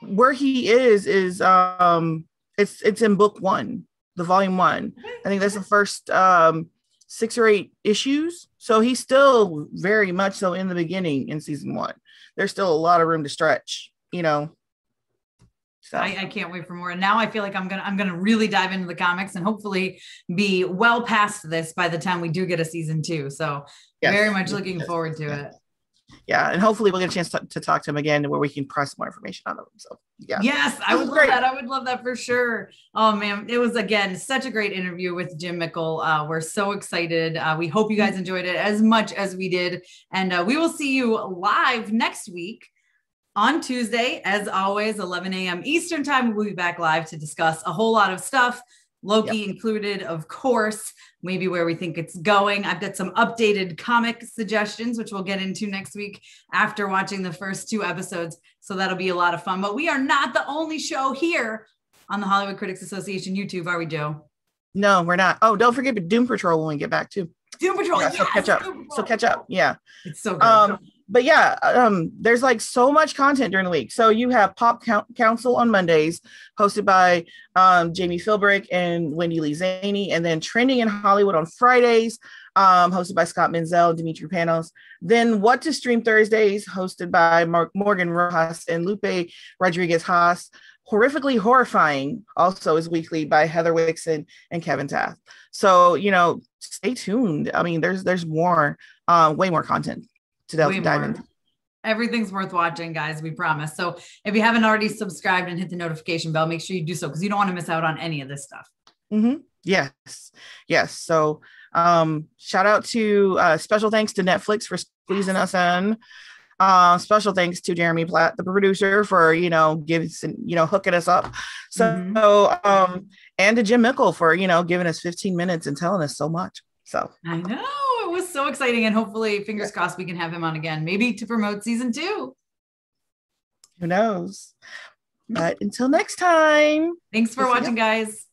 where he is, is um, it's it's in book one, the volume one. I think that's the first um, six or eight issues. So he's still very much so in the beginning in season one. There's still a lot of room to stretch, you know. So I, I can't wait for more. And now I feel like I'm gonna I'm gonna really dive into the comics and hopefully be well past this by the time we do get a season two. So yes. very much looking yes. forward to yes. it. Yeah, and hopefully we'll get a chance to, to talk to him again where we can press more information out of him. So yeah. Yes, I would love great. that. I would love that for sure. Oh man, it was again such a great interview with Jim Mickle. Uh, we're so excited. Uh, we hope you guys enjoyed it as much as we did. And uh, we will see you live next week on Tuesday, as always, eleven a.m. Eastern time. We'll be back live to discuss a whole lot of stuff. Loki yep. included, of course, maybe where we think it's going. I've got some updated comic suggestions, which we'll get into next week after watching the first two episodes. So that'll be a lot of fun. But we are not the only show here on the Hollywood Critics Association YouTube, are we, Joe? No, we're not. Oh, don't forget Doom Patrol when we get back, too. Doom Patrol, yeah. Yes, so catch up. So catch up. Yeah. It's so good. Um, but yeah, um, there's like so much content during the week. So you have Pop Council on Mondays, hosted by um, Jamie Philbrick and Wendy Lee Zaney, and then Trending in Hollywood on Fridays, um, hosted by Scott Menzel and Dimitri Panos. Then What to Stream Thursdays, hosted by Mark Morgan Rojas and Lupe Rodriguez Haas. Horrifically Horrifying also is weekly by Heather Wixon and Kevin Taft. So, you know, stay tuned. I mean, there's there's more, uh, way more content to dive into. Everything's worth watching, guys. We promise. So if you haven't already subscribed and hit the notification bell, make sure you do so because you don't want to miss out on any of this stuff. Mm-hmm. Yes. Yes. So um, shout out to uh, special thanks to Netflix for squeezing us in. Uh, special thanks to Jeremy Platt, the producer, for, you know, giving, you know, hooking us up. So, mm-hmm. um, and to Jim Mickle for, you know, giving us fifteen minutes and telling us so much. So I know it was so exciting, and hopefully, fingers yeah. crossed, we can have him on again, maybe to promote season two. Who knows? But until next time, thanks for we'll watching, guys.